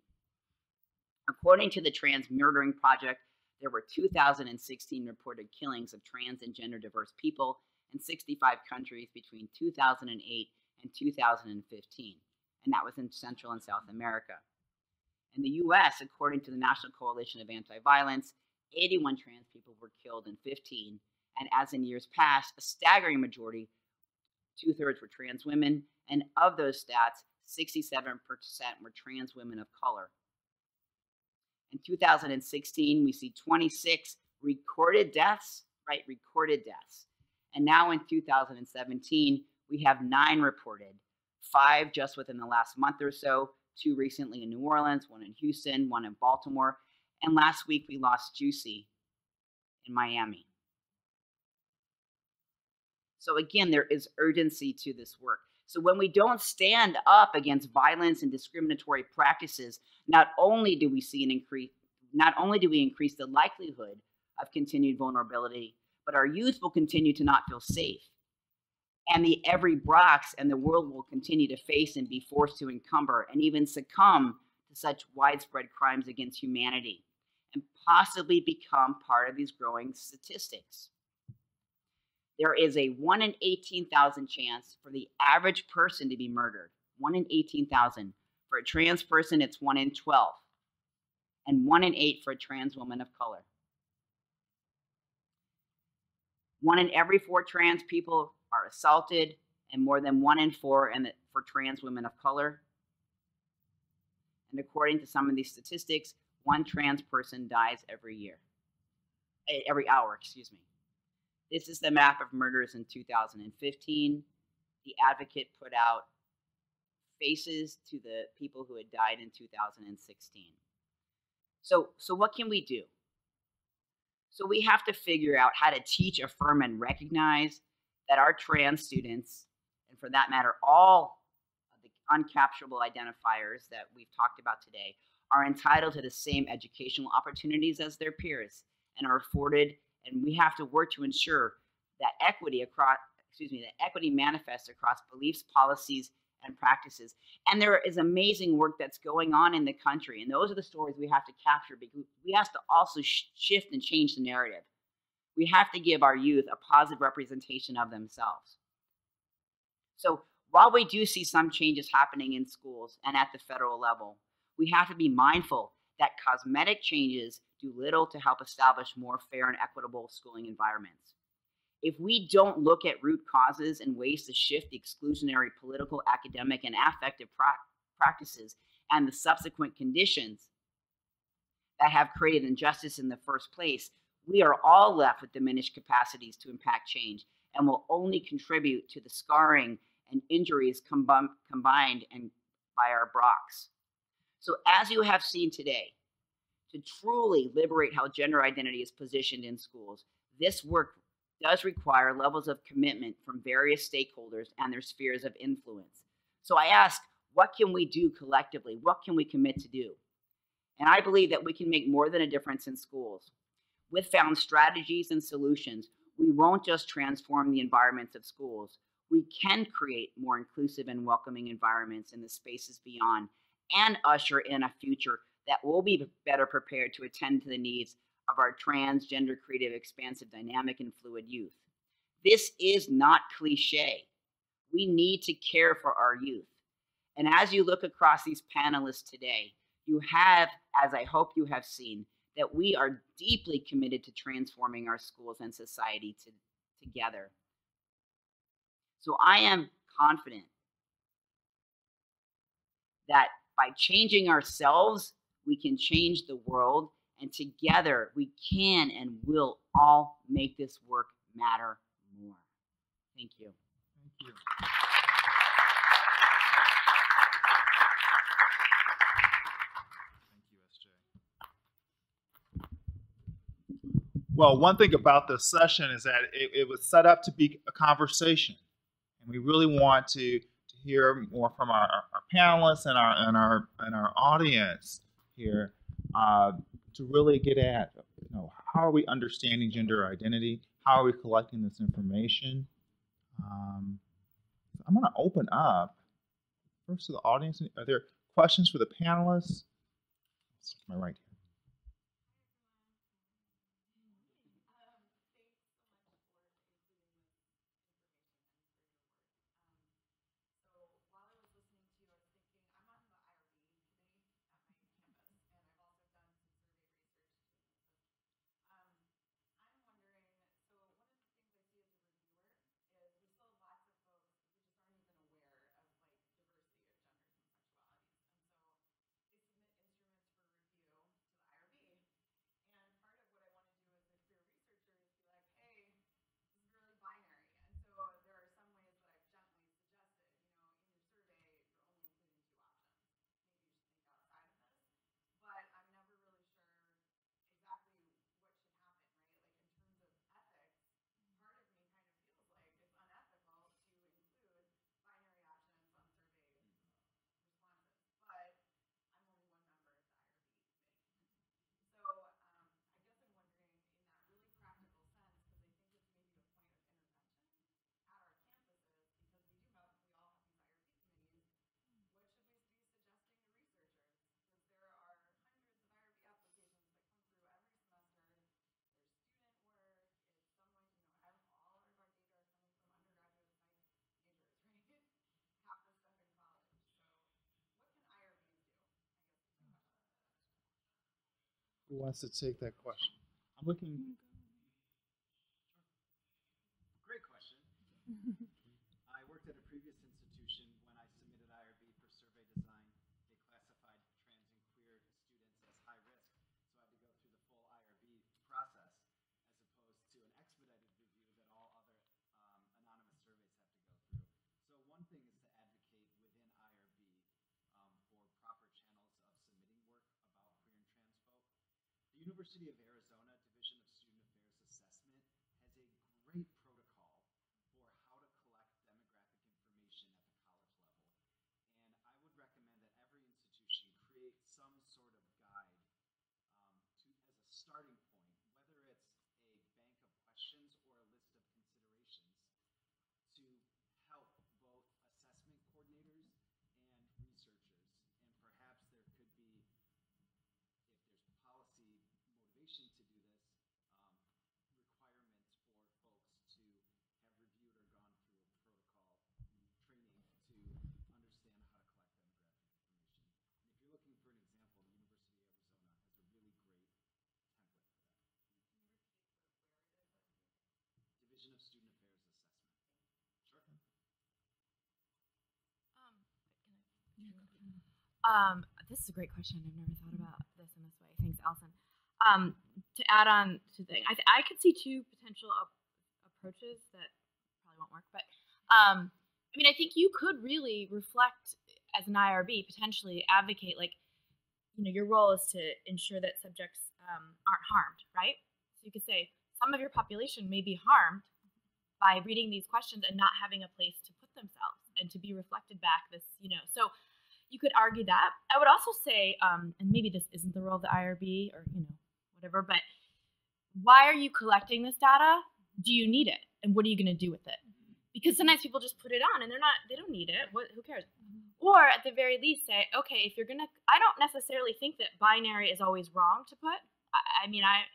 According to the Trans Murdering Project, there were two thousand sixteen reported killings of trans and gender diverse people in sixty-five countries between two thousand eight and two thousand fifteen, and that was in Central and South America. In the U S, according to the National Coalition of Anti-Violence, eighty-one trans people were killed in fifteen, and as in years past, a staggering majority, two-thirds were trans women, and of those stats, sixty-seven percent were trans women of color. In two thousand sixteen, we see twenty-six recorded deaths, right, recorded deaths. And now in two thousand seventeen, we have nine reported, five just within the last month or so, two recently in New Orleans, one in Houston, one in Baltimore. And last week, we lost Juicy in Miami. So again, there is urgency to this work. So when we don't stand up against violence and discriminatory practices, not only do we see an increase, not only do we increase the likelihood of continued vulnerability, but our youth will continue to not feel safe. And the every Brox and the world will continue to face and be forced to encumber and even succumb to such widespread crimes against humanity and possibly become part of these growing statistics. There is a one in eighteen thousand chance for the average person to be murdered. one in eighteen thousand. For a trans person, it's one in twelve. And one in eight for a trans woman of color. One in every four trans people are assaulted, and more than one in four in the, for trans women of color. And according to some of these statistics, one trans person dies every year, every hour, excuse me. This is the map of murders in two thousand fifteen. The Advocate put out faces to the people who had died in two thousand sixteen. So, so what can we do? So we have to figure out how to teach, affirm, and recognize that our trans students, and for that matter, all of the uncapturable identifiers that we've talked about today, are entitled to the same educational opportunities as their peers and are afforded. And we have to work to ensure that equity across, excuse me, that equity manifests across beliefs, policies, and practices. And there is amazing work that's going on in the country. And those are the stories we have to capture, because we have to also shift and change the narrative. We have to give our youth a positive representation of themselves. So while we do see some changes happening in schools and at the federal level, we have to be mindful that cosmetic changes do little to help establish more fair and equitable schooling environments. If we don't look at root causes and ways to shift the exclusionary political, academic, and affective practices and the subsequent conditions that have created injustice in the first place, we are all left with diminished capacities to impact change and will only contribute to the scarring and injuries comb- combined and by our Brox. So as you have seen today, to truly liberate how gender identity is positioned in schools, this work does require levels of commitment from various stakeholders and their spheres of influence. So I ask, what can we do collectively? What can we commit to do? And I believe that we can make more than a difference in schools. With found strategies and solutions, we won't just transform the environments of schools. We can create more inclusive and welcoming environments in the spaces beyond and usher in a future that will be better prepared to attend to the needs of our transgender, creative, expansive, dynamic, and fluid youth. This is not cliche. We need to care for our youth. And as you look across these panelists today, you have, as I hope you have seen, that we are deeply committed to transforming our schools and society to, together. So I am confident that by changing ourselves, we can change the world, and together we can and will all make this work matter more. Thank you. Thank you. Thank you, S J. Well, one thing about this session is that it, it was set up to be a conversation, and we really want to, to hear more from our, our, our panelists and our and our and our audience here, uh, to really get at, you know, how are we understanding gender identity? How are we collecting this information? Um, I'm going to open up first to the audience. Are there questions for the panelists? Let's see to my right here. Who wants to take that question? I'm looking. Great question. I worked at a previous institution. When I submitted I R B for survey design, they classified trans and queer students as high risk, so I had to go through the full I R B process as opposed to an expedited review that all other um, anonymous surveys have to go through. So one thing is to advocate within I R B um, for proper channels of submitting work about queer and trans folk. The University of Arizona Division of Student Affairs Assessment has a great protocol for how to collect demographic information at the college level. And I would recommend that every institution create some sort of guide um, to, as a starting point, whether it's a bank of questions or a list of considerations to help both assessment coordinators and researchers. And perhaps there could be, if there's policy motivation to do this, of student affairs assessment. Sure. Um, um, this is a great question. I've never thought about this in this way. Thanks, Allison. Um, to add on to the thing, I, th I could see two potential ap approaches that probably won't work, but um, I mean, I think you could really reflect as an I R B, potentially advocate, like, you know, your role is to ensure that subjects um, aren't harmed, right? So you could say, some of your population may be harmed by reading these questions and not having a place to put themselves and to be reflected back. This, you know, so you could argue that. I would also say, um, and maybe this isn't the role of the I R B or, you know, whatever, but why are you collecting this data? Do you need it? And what are you going to do with it? Because sometimes people just put it on and they're not, they don't need it. What, who cares? Or at the very least say, okay, if you're going to, I don't necessarily think that binary is always wrong to put. I, I mean, I,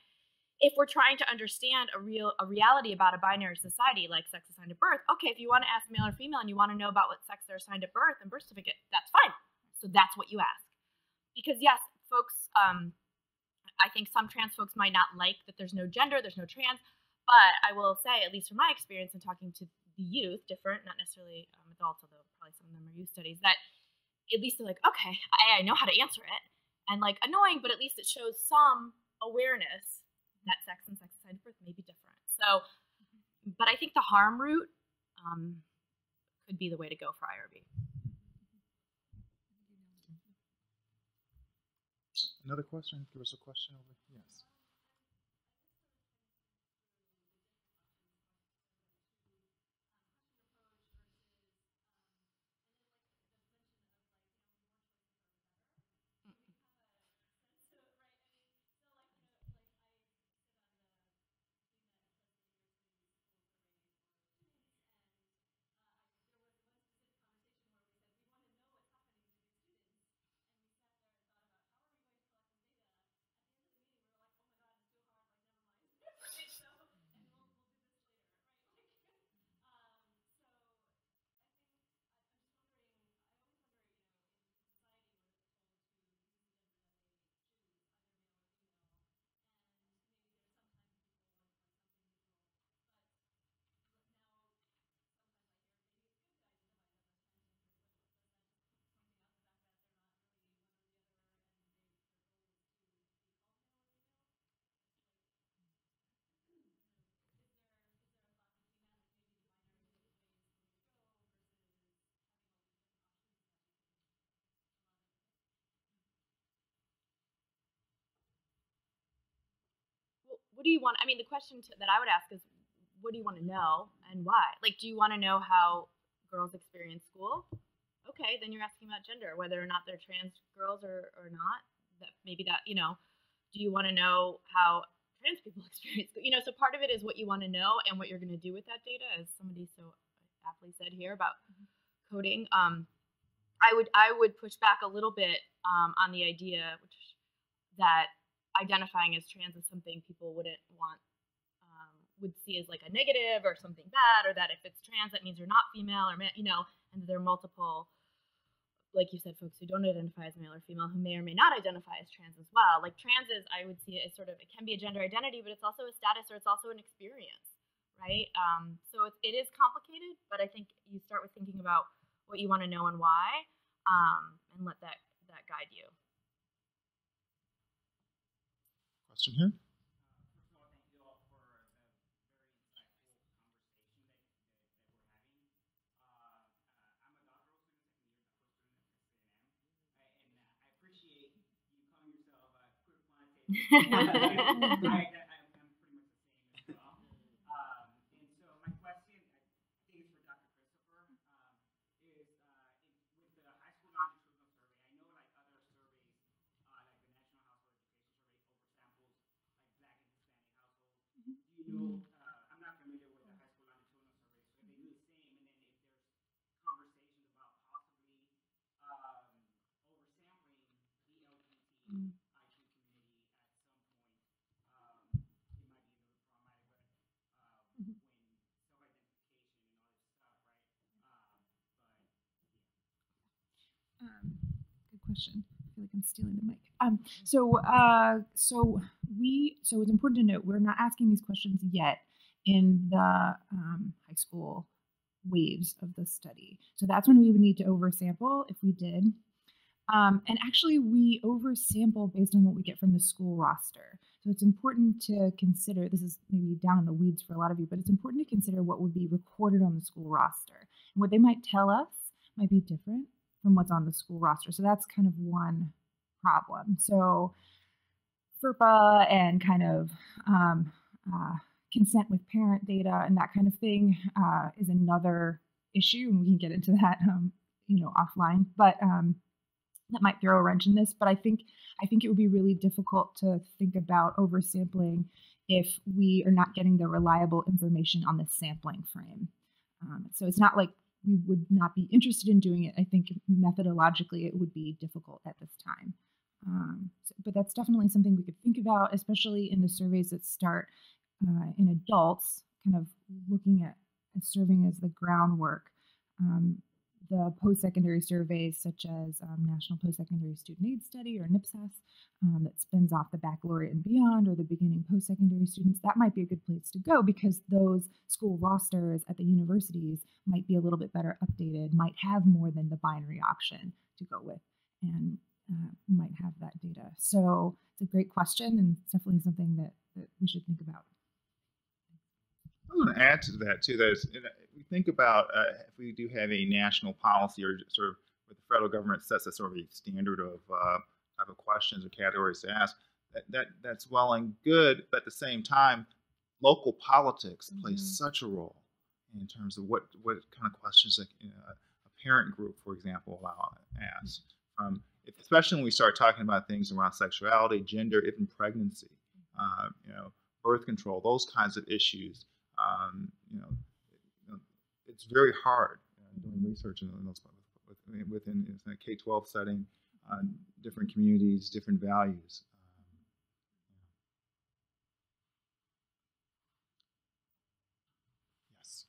if we're trying to understand a real a reality about a binary society, like sex assigned at birth, okay, if you want to ask male or female and you want to know about what sex they're assigned at birth and birth certificate, that's fine. So that's what you ask. Because yes, folks, um, I think some trans folks might not like that there's no gender, there's no trans, but I will say, at least from my experience in talking to the youth, different, not necessarily um, adults, although probably some of them are youth studies, that at least they're like, okay, I, I know how to answer it. And like annoying, but at least it shows some awareness that sex and sex assigned at birth may be different. So, but I think the harm route um, could be the way to go for I R B. Another question? There was a question over here. Yes. What do you want? I mean, the question to, that I would ask is, what do you want to know and why? Like, do you want to know how girls experience school? Okay, then you're asking about gender, whether or not they're trans girls or, or not. That maybe that, you know, do you want to know how trans people experience school? You know, so part of it is what you want to know and what you're going to do with that data, as somebody so aptly said here about coding. Um, I would, I would push back a little bit um, on the idea which, that identifying as trans is something people wouldn't want, um, would see as like a negative or something bad, or that if it's trans, that means you're not female or man, you know, and there are multiple like you said, folks who don't identify as male or female, who may or may not identify as trans as well. Like trans is, I would see it as sort of, it can be a gender identity, but it's also a status or it's also an experience, right? Um, so it, it is complicated, but I think you start with thinking about what you want to know and why, um, and let that, that guide you. Question here? I, I'm pretty much the same as well. Um, and so my question, I think it's for Doctor Christopher, um, is uh, it, with the high school longitudinal survey, I know like other surveys, uh, like the National Household Education Survey oversamples like Black and Hispanic households. Do you know, uh, I'm not familiar with the high school longitudinal survey, so if they do the same, and then if there's conversations about possibly um, oversampling the L G B T. Mm-hmm. Question. I feel like I'm stealing the mic. Um, so, uh, so we, so it's important to note we're not asking these questions yet in the um, high school waves of the study. So that's when we would need to oversample if we did. Um, and actually, we oversample based on what we get from the school roster. So it's important to consider. This is maybe down in the weeds for a lot of you, but it's important to consider what would be recorded on the school roster and what they might tell us might be different from what's on the school roster. So that's kind of one problem. So FERPA and kind of um, uh, consent with parent data and that kind of thing uh, is another issue, and we can get into that, um, you know, offline. But um, that might throw a wrench in this. But I think I think it would be really difficult to think about oversampling if we are not getting the reliable information on the sampling frame. Um, so it's not like we would not be interested in doing it. I think methodologically it would be difficult at this time. Um, so, but that's definitely something we could think about, especially in the surveys that start uh, in adults, kind of looking at and serving as the groundwork. Um, the post-secondary surveys such as um, National Post-Secondary Student Aid Study or NIPSAS um, that spins off the Baccalaureate and Beyond or the beginning post-secondary students, that might be a good place to go because those school rosters at the universities might be a little bit better updated, might have more than the binary option to go with, and uh, might have that data. So it's a great question, and it's definitely something that, that we should think about. I want to add to that too. That is, we think about uh, if we do have a national policy or sort of where the federal government sets a sort of a standard of uh, type of questions or categories to ask. That, that that's well and good, but at the same time, local politics mm-hmm. plays such a role in terms of what what kind of questions like, you know, a parent group, for example, allow ask. Mm-hmm. Um, especially when we start talking about things around sexuality, gender, even pregnancy, mm-hmm. uh, you know, birth control, those kinds of issues. Um, you know, you know, it's very hard uh, doing research in those, within, within a K twelve setting, uh, different communities, different values. Um, yeah. Yes.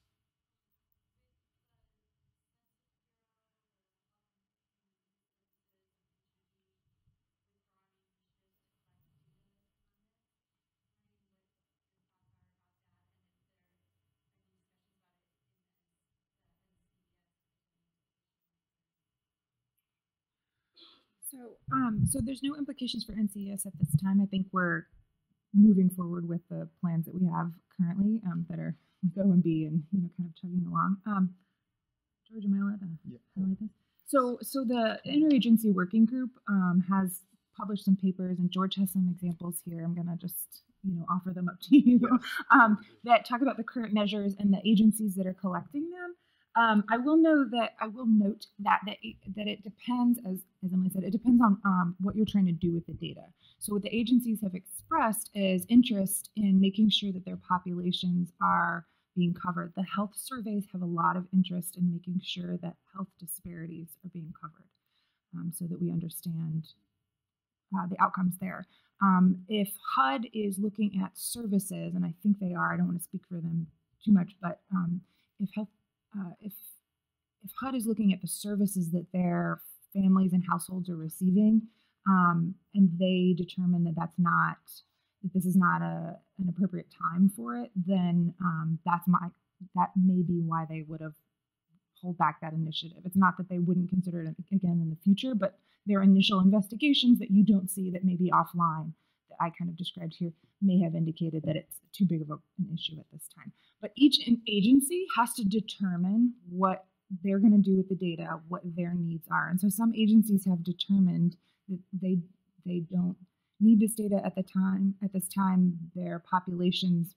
So, um, so there's no implications for N C E S at this time. I think we're moving forward with the plans that we have currently um, that are with O M B and, you know, kind of chugging along. Um, George, am I allowed to yeah. highlight this? So, so the interagency working group um, has published some papers, and George has some examples here. I'm going to just, you know, offer them up to you um, that talk about the current measures and the agencies that are collecting them. Um, I will know that I will note that that it, that it depends, as, as Emily said, it depends on um, what you're trying to do with the data. So what the agencies have expressed is interest in making sure that their populations are being covered. The health surveys have a lot of interest in making sure that health disparities are being covered, um, so that we understand uh, the outcomes there. Um, if H U D is looking at services, and I think they are, I don't want to speak for them too much, but um, if health Uh, if, if H U D is looking at the services that they're families and households are receiving, um, and they determine that that's not, that this is not a, an appropriate time for it, then um, that's my, that may be why they would have pulled back that initiative. It's not that they wouldn't consider it again in the future, but their initial investigations that you don't see that may be offline that I kind of described here may have indicated that it's too big of a, an issue at this time. But each agency has to determine what they're going to do with the data, what their needs are. And so some agencies have determined that they, they don't need this data at the time. At this time, their populations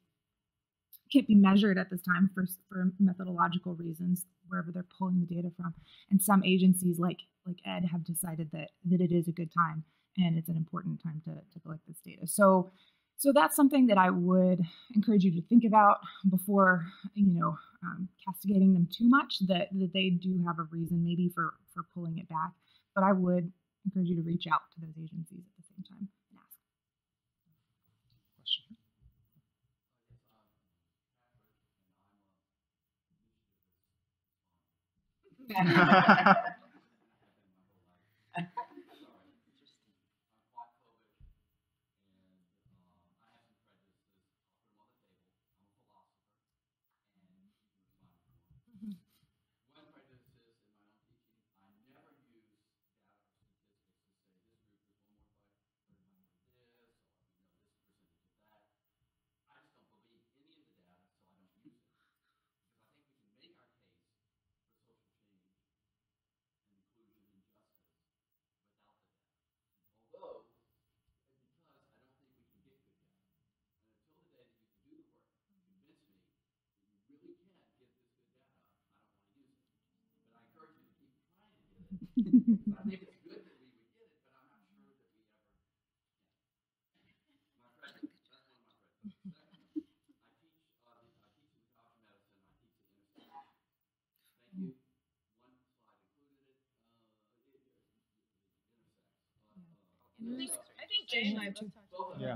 can't be measured at this time for, for methodological reasons, wherever they're pulling the data from. And some agencies like, like E D have decided that, that it is a good time and it's an important time to, to collect this data. So, so that's something that I would encourage you to think about before, you know, um, castigating them too much, that, that they do have a reason maybe for, for pulling it back. But I would encourage you to reach out to those agencies at the same time and ask. Question? Jason, I have two. Yeah.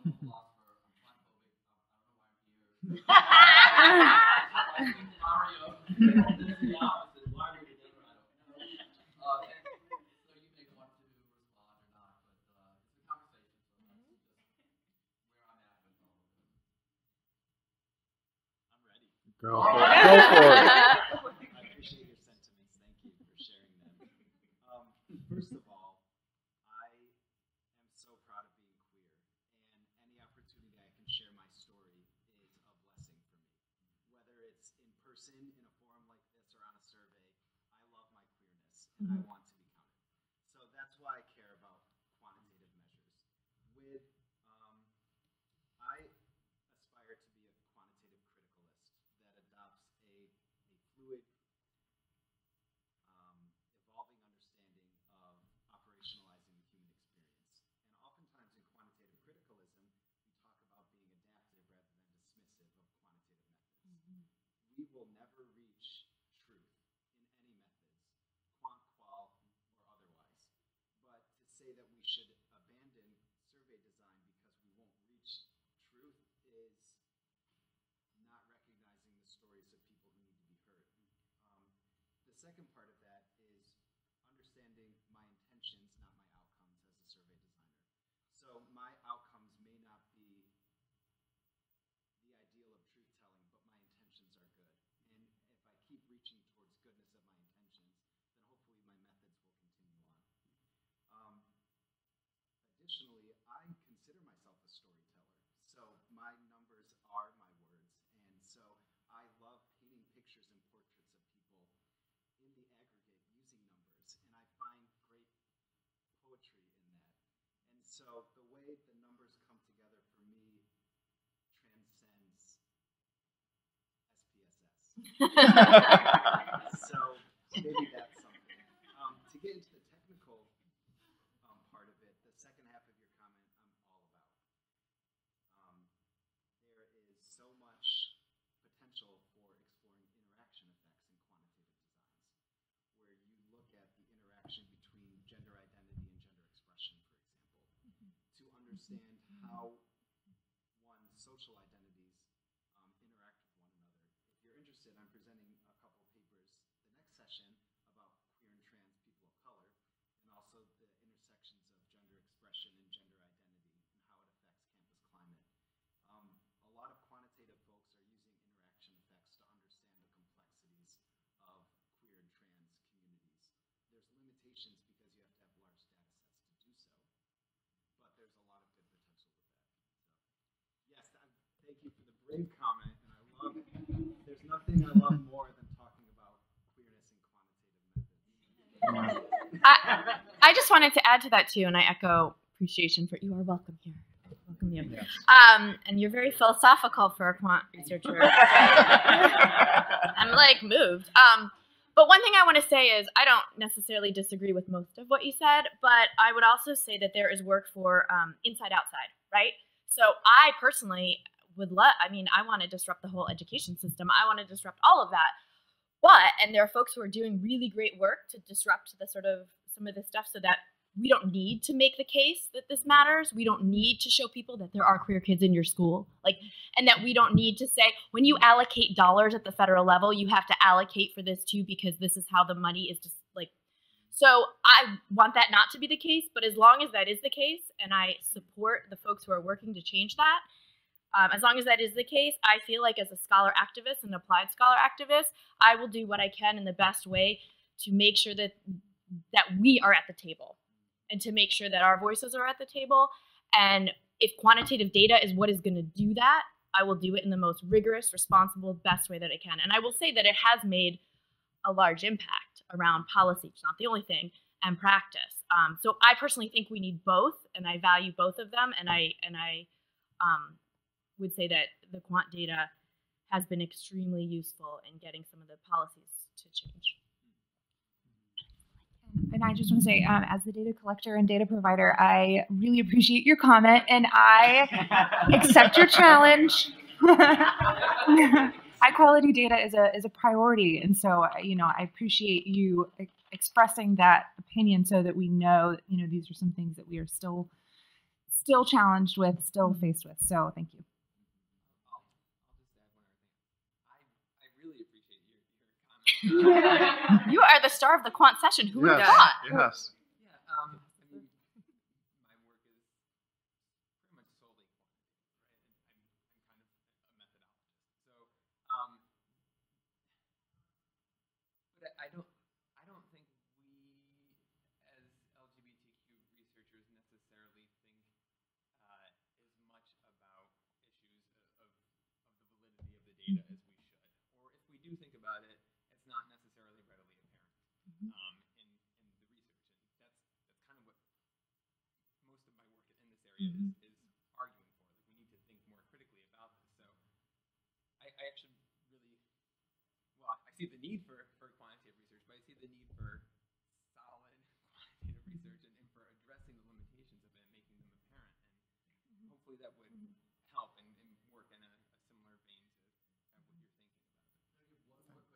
I'm a philosopher, I'm platophobic, I don't know why I'm here. I'm like in Mario. And I want to be counted. So that's why I care about quantitative measures. With, um, I aspire to be a quantitative criticalist that adopts a, a fluid, um, evolving understanding of operationalizing the human experience. And oftentimes in quantitative criticalism, we talk about being adaptive rather than dismissive of quantitative methods. Mm-hmm. We will never reach truth in any method. second part of that is understanding my intentions, not my outcomes as a survey designer. So my outcomes may not be the ideal of truth-telling, but my intentions are good. And if I keep reaching towards goodness of my intentions, then hopefully my methods will continue on. Um, additionally, I consider myself a storyteller. So my numbers are my words. And so I love painting pictures and portraits of people in the aggregate using numbers. And I find great poetry in that. And so the way the numbers come together for me transcends S P S S. So maybe that's something. Um, to get into the technical um, part of it, the second half of your comment, I'm all about. Um, there is so much potential for exploring interaction effects in quantitative designs, where you look at the interaction between gender identity and gender expression, for example, mm-hmm. to understand how one's social identities um, interact with one another. If you're interested, I'm presenting a couple papers the next session about queer and trans people of color, and also the intersections of gender expression and gender identity and how it affects campus climate. Um, a lot of quantitative folks are using interaction effects to understand the complexities of queer and trans communities. There's limitations because you have to have large data sets to do so, but there's a lot of good potential with that. So, yes, I'm, thank you for the brave comment, and I love it. There's nothing I love more than talking about queerness and quantitative methods. I, I just wanted to add to that too, and I echo appreciation for you are welcome here. Welcome you. Yes. Um, and you're very philosophical for a quant researcher. I'm like moved. Um, but one thing I want to say is I don't necessarily disagree with most of what you said, but I would also say that there is work for um, inside outside, right? So I personally would love, I mean, I want to disrupt the whole education system. I want to disrupt all of that. But, and there are folks who are doing really great work to disrupt the sort of some of this stuff so that we don't need to make the case that this matters. We don't need to show people that there are queer kids in your school. Like, and that we don't need to say, when you allocate dollars at the federal level, you have to allocate for this too, because this is how the money is just like. So I want that not to be the case, but as long as that is the case, and I support the folks who are working to change that, Um, as long as that is the case, I feel like as a scholar activist, an applied scholar activist, I will do what I can in the best way to make sure that that we are at the table and to make sure that our voices are at the table. And if quantitative data is what is going to do that, I will do it in the most rigorous, responsible, best way that I can. And I will say that it has made a large impact around policy. It's not the only thing, and practice. Um, so I personally think we need both, and I value both of them, and I, and I um, would say that the quant data has been extremely useful in getting some of the policies to change. And I just want to say, um, as the data collector and data provider, I really appreciate your comment, and I accept your challenge. High quality data is a is a priority, and so you know I appreciate you ex expressing that opinion, so that we know that, you know these are some things that we are still still challenged with, still faced with. So thank you. You are the star of the quant session. Who would have thought? Yes. Yeah, um, I mean, my work is pretty much solely quant, right? And I'm, I'm kind of a methodologist. So, um, but I don't, I don't think we, as L G B T Q researchers, necessarily think uh, as much about issues of, of the validity of the data as we should, or if we do think about it. Um, in, in the research, and that's that's kind of what most of my work in this area is, is arguing for. Like, we need to think more critically about this. So I, I actually really well, I see the need for, for quantitative research, but I see the need for solid quantitative research and, and for addressing the limitations of it and making them apparent. And hopefully that would help and, and work in a, a similar vein to kind of what you're thinking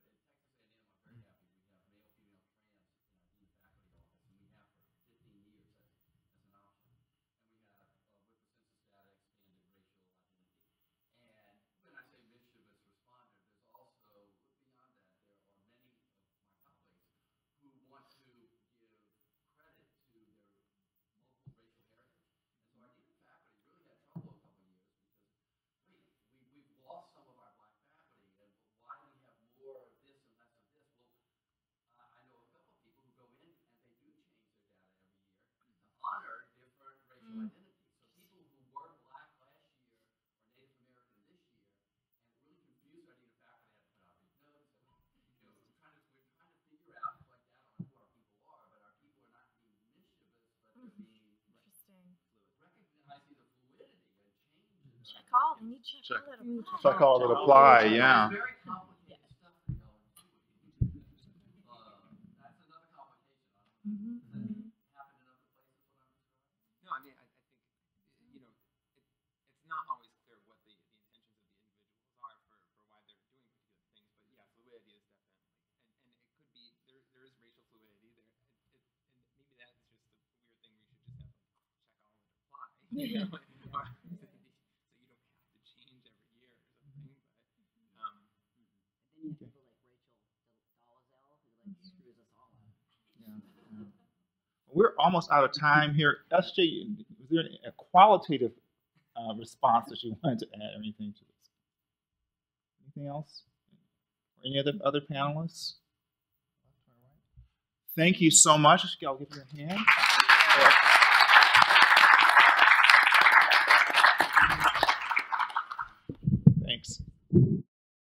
about. One more quick anecdote. Technically, I am a very happy. called and you check check, all that apply. Check all that apply, yeah. You know, so you don't have to change every year or something, but um and then you have people like Rachel Dolezal who like screws us all up. Yeah. Yeah. We're almost out of time here. S J, was there a qualitative uh, response that you wanted to add or anything to this? Anything else? Or any other other panelists? Thank you so much. I'll give you a hand.